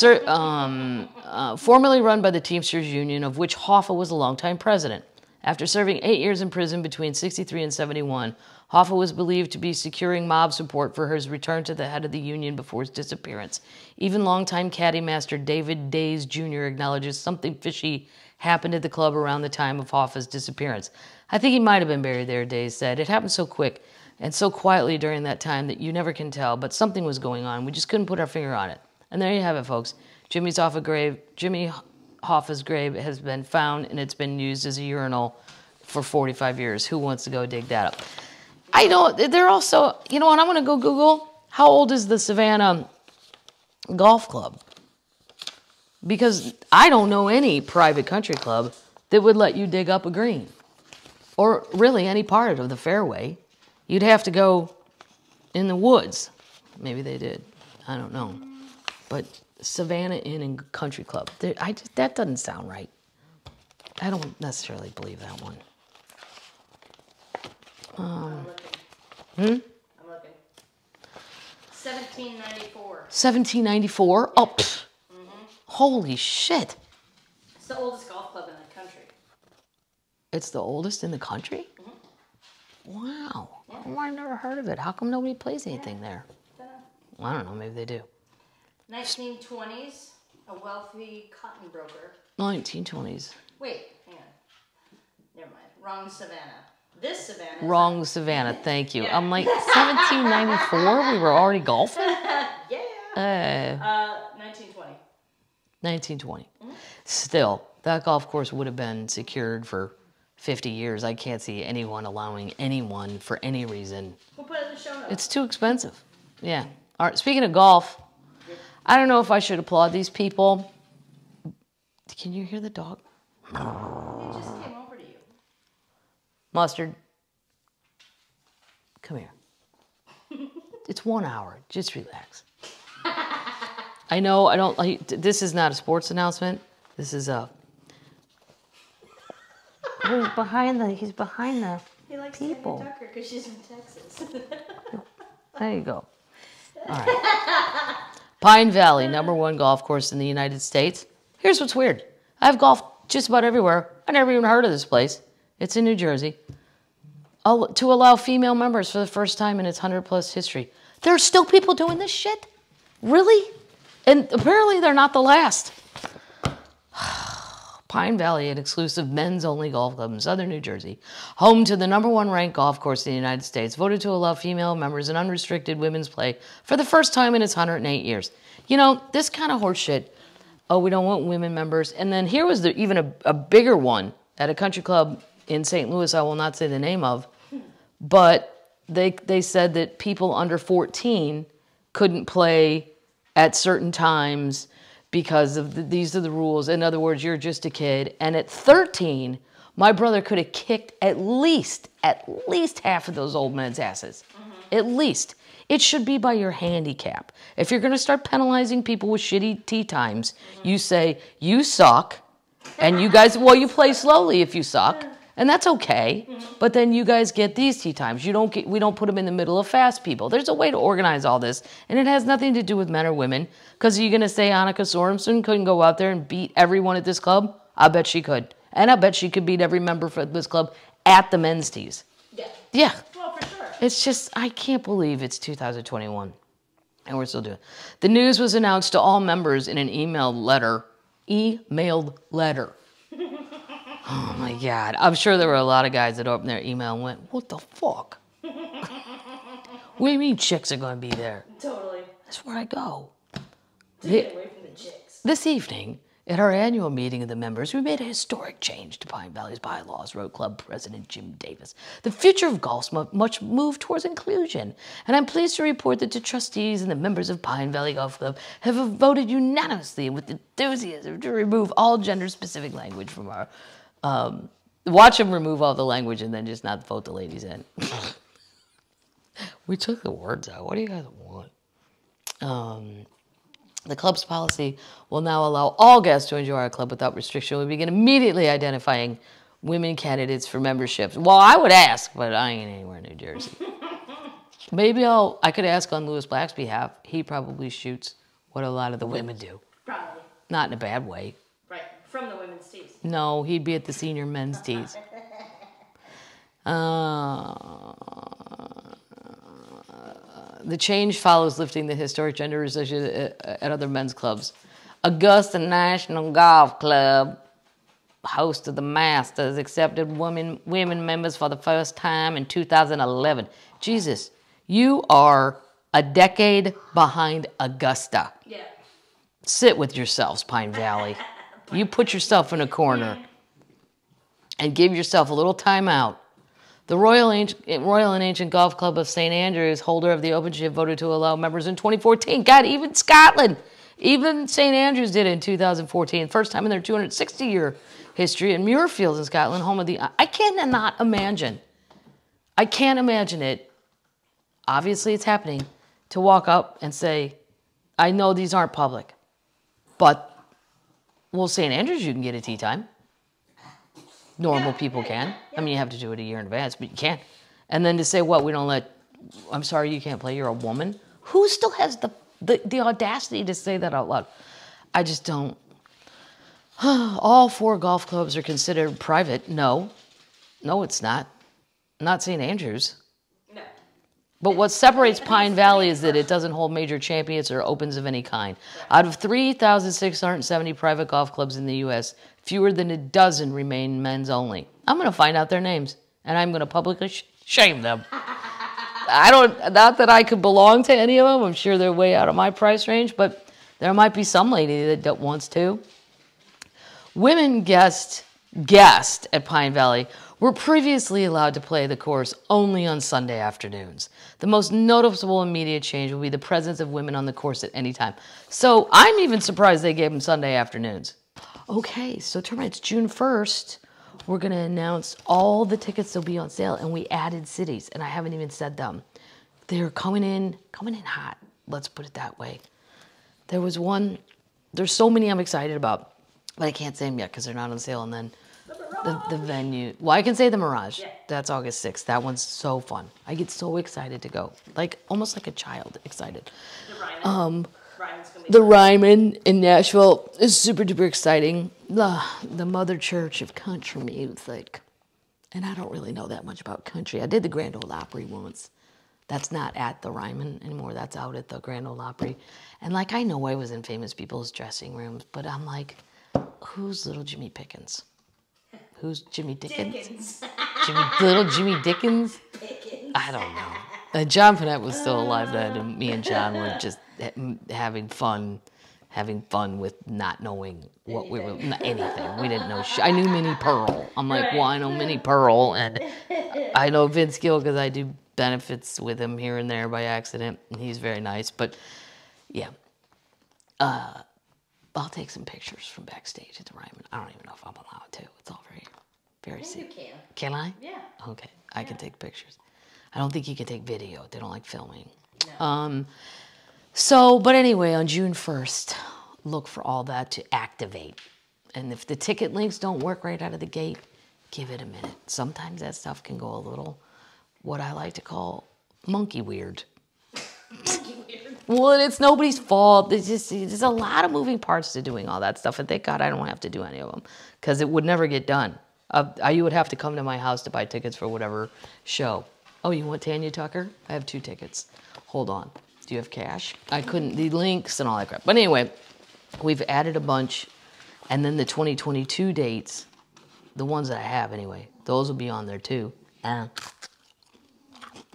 formerly run by the Teamsters Union, of which Hoffa was a longtime president. After serving 8 years in prison between 63 and 71, Hoffa was believed to be securing mob support for his return to the head of the union before his disappearance. Even longtime caddy master David Days Jr. acknowledges something fishy happened at the club around the time of Hoffa's disappearance. I think he might have been buried there, Days said. It happened so quick and so quietly during that time that you never can tell, but something was going on. We just couldn't put our finger on it. And there you have it, folks. Jimmy Hoffa's grave has been found, and it's been used as a urinal for 45 years. Who wants to go dig that up? I don't, they're also, you know what, I'm going to go Google, how old is the Savannah Golf Club? Because I don't know any private country club that would let you dig up a green, or really any part of the fairway. You'd have to go in the woods. Maybe they did. I don't know. But Savannah Inn and Country Club. That doesn't sound right. I don't necessarily believe that one. I'm looking. 1794. 1794? Oh, pfft. Mm-hmm. Holy shit. It's the oldest golf club in the country. It's the oldest in the country? Mm-hmm. Wow. Oh, I've never heard of it. How come nobody plays anything there? I don't know. Maybe they do. 1920s, a wealthy cotton broker. 1920s. Wait, hang on. Never mind. Wrong Savannah. This Savannah. Wrong Savannah. Thank you. Yeah. I'm like 1794. We were already golfing. Yeah. 1920. 1920. Mm-hmm. Still, that golf course would have been secured for 50 years. I can't see anyone allowing anyone for any reason. We'll put it in the show notes. It's too expensive. Yeah. All right. Speaking of golf, I don't know if I should applaud these people. Can you hear the dog? He just came over to you. Mustard. Come here. It's 1 hour. Just relax. I know I don't like, this is not a sports announcement. This is a, He's behind the people. He likes people. Tammy Tucker because she's in Texas. There you go. All right. Pine Valley, #1 golf course in the United States. Here's what's weird. I've golfed just about everywhere. I never even heard of this place. It's in New Jersey. To allow female members for the first time in its 100-plus history. There are still people doing this shit? Really? And apparently they're not the last. Pine Valley, an exclusive men's-only golf club in southern New Jersey, home to the #1 ranked golf course in the United States, voted to allow female members and unrestricted women's play for the first time in its 108 years. You know, this kind of horseshit. Oh, we don't want women members. And then here was even a bigger one at a country club in St. Louis I will not say the name of, but they said that people under 14 couldn't play at certain times because of these are the rules. In other words, you're just a kid. And at 13, my brother could have kicked at least half of those old men's asses. Mm-hmm. At least. It should be by your handicap. If you're going to start penalizing people with shitty tee times, you say, you suck, and you guys, well, you play slowly if you suck, and that's okay, but then you guys get these tee times. You don't get, we don't put them in the middle of fast people. There's a way to organize all this, and it has nothing to do with men or women, because are you going to say Annika Sorensen couldn't go out there and beat everyone at this club? I bet she could, and I bet she could beat every member for this club at the men's tees. Yeah. Yeah. Well, for sure. It's just, I can't believe it's 2021, and we're still doing it. The news was announced to all members in an emailed letter. Oh, my God. I'm sure there were a lot of guys that opened their email and went, what the fuck? What do you mean chicks are going to be there? Totally. That's where I go. To get away from the chicks. This evening, at our annual meeting of the members, we made a historic change to Pine Valley's bylaws, wrote Club President Jim Davis. The future of golf must move towards inclusion, and I'm pleased to report that the trustees and the members of Pine Valley Golf Club have voted unanimously with enthusiasm to remove all gender-specific language from our... watch them remove all the language and then just not vote the ladies in. We took the words out. What do you guys want? The club's policy will now allow all guests to enjoy our club without restriction. We begin immediately identifying women candidates for memberships. Well, I would ask, but I ain't anywhere in New Jersey. Maybe I could ask on Lewis Black's behalf. He probably shoots what a lot of the women do. Probably. Not in a bad way. Right, from the women's tees. No, he'd be at the senior men's tees. The change follows lifting the historic gender restriction at other men's clubs. Augusta National Golf Club, host of the Masters, accepted women members for the first time in 2011. Jesus, you are a decade behind Augusta. Yeah. Sit with yourselves, Pine Valley. You put yourself in a corner and give yourself a little time out. The Royal and Ancient Golf Club of St. Andrews, holder of the Openship, voted to allow members in 2014. God, even Scotland, even St. Andrews did it in 2014. First time in their 260-year history. And Muirfields in Scotland, home of the... I cannot imagine. I can't imagine it. Obviously, it's happening. To walk up and say, I know these aren't public, but... Well, St. Andrews, you can get a tee time. Normal people can. I mean, you have to do it a year in advance, but you can. And then to say, what, we don't let... I'm sorry, you can't play. You're a woman. Who still has the audacity to say that out loud? I just don't. All four golf clubs are considered private. No. No, it's not. Not St. Andrews. No. But what separates Pine Valley is that it doesn't hold major champions or opens of any kind. Out of 3,670 private golf clubs in the U.S., fewer than a dozen remain men's only. I'm going to find out their names, and I'm going to publicly shame them. Not that I could belong to any of them. I'm sure they're way out of my price range, but there might be some lady that wants to. Women guests at Pine Valley were previously allowed to play the course only on Sunday afternoons. The most noticeable immediate change will be the presence of women on the course at any time. So I'm even surprised they gave them Sunday afternoons. Okay, so tomorrow, it's June 1st. We're going to announce all the tickets that'll be on sale, and we added cities, and I haven't even said them. They're coming in hot. Let's put it that way. There was one. There's so many I'm excited about, but I can't say them yet because they're not on sale, and then... The venue. Well, I can say the Mirage. Yeah. That's August 6th. That one's so fun. I get so excited to go. Like, almost like a child excited. The Ryman. The Ryman in Nashville is super duper exciting. The Mother Church of Country Music. And I don't really know that much about country. I did the Grand Ole Opry once. That's not at the Ryman anymore. That's out at the Grand Ole Opry. And, like, I know I was in famous people's dressing rooms, but I'm like, who's little Jimmy Pickens? Who's Jimmy Dickens? Little Jimmy Dickens? I don't know. John Panette was still alive then, and me and John were just having fun with not knowing what we were, anything. We didn't know. I knew Minnie Pearl. I'm like, well, I know Minnie Pearl, and I know Vince Gill because I do benefits with him here and there by accident, and he's very nice. But yeah. I'll take some pictures from backstage at the Ryman. I don't even know if I'm allowed to. It's all very, very safe. You can. Can I? Yeah. Okay, I can take pictures. I don't think you can take video. They don't like filming. No. So, but anyway, on June 1st, look for all that to activate. And if the ticket links don't work right out of the gate, give it a minute. Sometimes that stuff can go a little, what I like to call, monkey weird. Well, it's nobody's fault. There's a lot of moving parts to doing all that stuff. And thank God I don't have to do any of them because it would never get done. You would have to come to my house to buy tickets for whatever show. Oh, you want Tanya Tucker? I have 2 tickets. Hold on. Do you have cash? I couldn't, the links and all that crap. But anyway, we've added a bunch. And then the 2022 dates, the ones that I have anyway, those will be on there too. And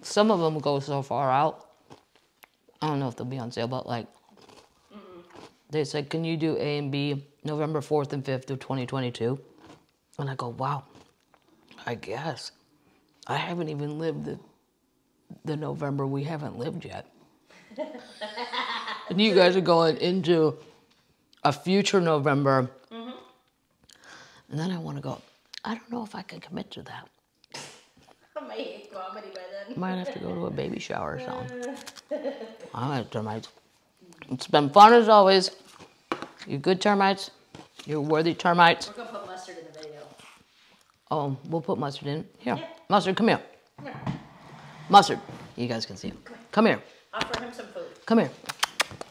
some of them go so far out, I don't know if they'll be on sale, but like, they said, can you do A and B November 4th and 5th of 2022? And I go, wow, I guess. I haven't even lived the November we haven't lived yet. And you guys are going into a future November. Mm-hmm. And then I want to go, I don't know if I can commit to that. I might hate comedy by then. Might have to go to a baby shower or something. All right, termites. It's been fun as always. You're good termites. You're worthy termites. We're going to put mustard in the video. Oh, we'll put mustard in. Here. Yeah. Mustard, come here. Yeah. Mustard. You guys can see him. Come here. Offer him some food. Come here.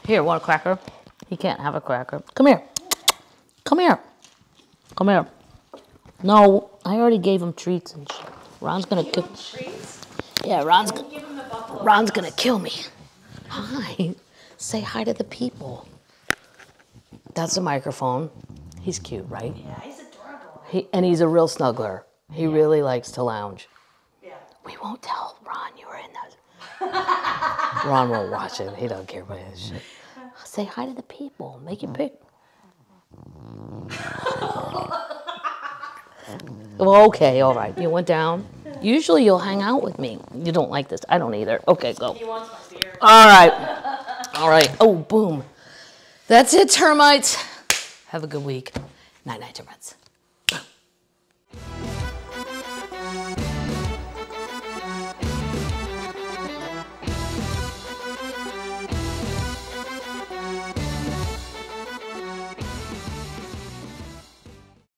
Here, want a cracker? He can't have a cracker. Come here. Come here. Come here. No, I already gave him treats and shit. Ron's gonna kill me. Yeah, Ron's gonna kill me. Hi. Say hi to the people. That's a microphone. He's cute, right? Yeah, he's adorable. And he's a real snuggler. He really likes to lounge. Yeah. We won't tell Ron you were in those. Ron won't watch it. He don't care about his shit. Say hi to the people. Make it big. Well, okay, all right. You went down. Usually you'll hang out with me. You don't like this. I don't either. Okay, go. He wants my beer. All right. All right. Oh, boom. That's it, termites. Have a good week. Night-night, termites.